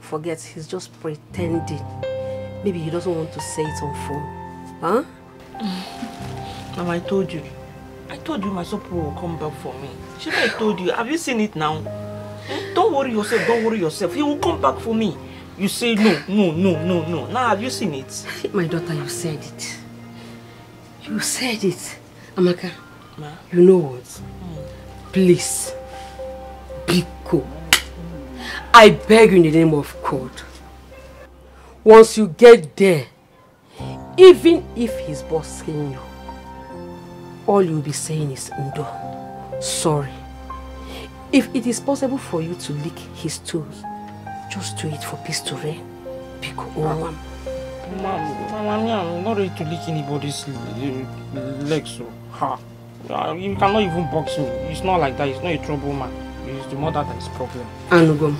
Forget, he's just pretending. Maybe he doesn't want to say it on phone. Huh? Mama, I told you my support will come back for me. Should I told you? Have you seen it now? Don't worry yourself, don't worry yourself. He will come back for me. You say no, no, no, no, no. Now have you seen it? My daughter, you said it. You said it. Amaka, Ma? You know what? Please, Biko, I beg you in the name of God, once you get there, even if he's bossing you, all you'll be saying is, Ndo, sorry. If it is possible for you to lick his toes, just do it for peace to reign. Biko, Mama, I'm not ready to lick anybody's legs or heart. You cannot even box me. It's not like that. It's not a trouble, man. It's the mother that is problem. Anugum,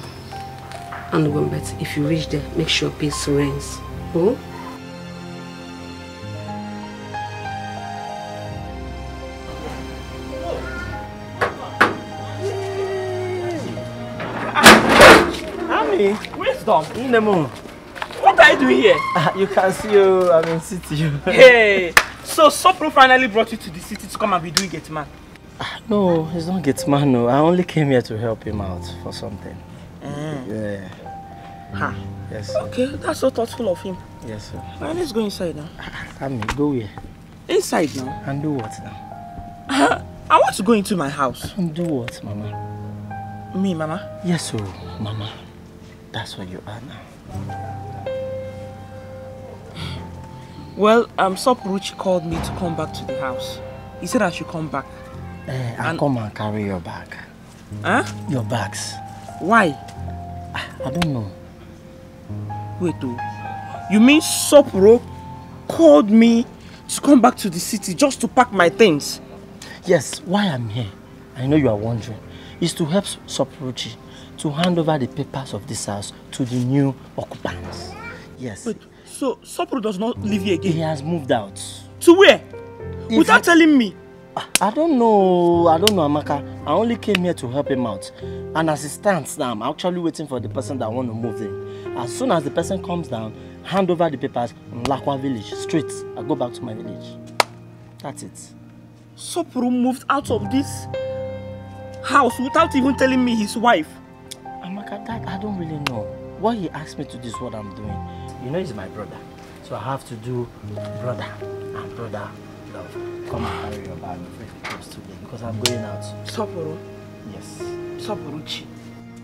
but if you reach there, make sure peace reigns. Oh? Ami, Wisdom. Inemo. What are you doing here? You can see you. I'm in city. Hey. So Sopro finally brought you to the city to come and be doing get man. No, he's not get man. No, I only came here to help him out for something. Yeah. Huh. Yes. Sir. Okay, that's so thoughtful of him. Yes, sir. Now let's go inside now. I mean, go here. Inside now. And do what now? I want to go into my house. And do what, Mama? Me, Mama? Yes, sir, Mama. That's what you are now. Well, Soporochi called me to come back to the house. He said I should come back. I'll come and carry your bag. Huh? Your bags. Why? I don't know. Wait, you mean Soporo called me to come back to the city just to pack my things? Yes, why I'm here. I know you are wondering. is to help Soporochi to hand over the papers of this house to the new occupants. Yes. But so Soporo does not live here again? He has moved out. To where? If without telling me? I don't know. I don't know, Amaka. I only came here to help him out. And as it stands now, I'm actually waiting for the person that wants to move in. As soon as the person comes down, hand over the papers in Lakwa village, straight. I go back to my village. That's it. Soporo moved out of this house without even telling me his wife. Amaka, that I don't really know. What he asked me to do is what I'm doing. You know he's my brother. So I have to do brother and brother love. Come and carry your bag today because I'm going out. Soporo? Yes. Soporochi.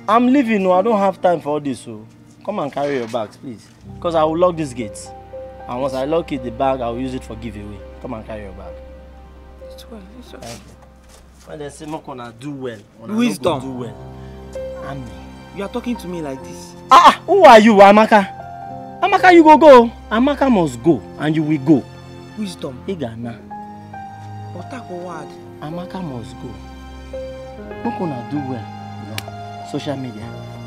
I'm leaving, no, I don't have time for all this. So come and carry your bags, please. Because I will lock this gate. And once I lock it, the bag, I will use it for giveaway. Come and carry your bag. It's well, it's okay. Thank you. When they say, gonna do well. Wisdom. Do well. And you are talking to me like this. Ah, who are you, Amaka? Amaka, you go. Amaka must go, and you will go. Wisdom. Igana. Word. Amaka must go. Not gonna do well. No. Social media,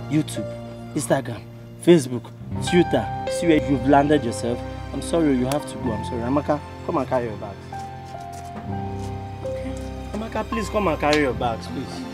YouTube, Instagram, Facebook, Twitter. See where you've landed yourself. I'm sorry, you have to go. I'm sorry. Amaka, come and carry your bags. Okay. Amaka, please come and carry your bags, please.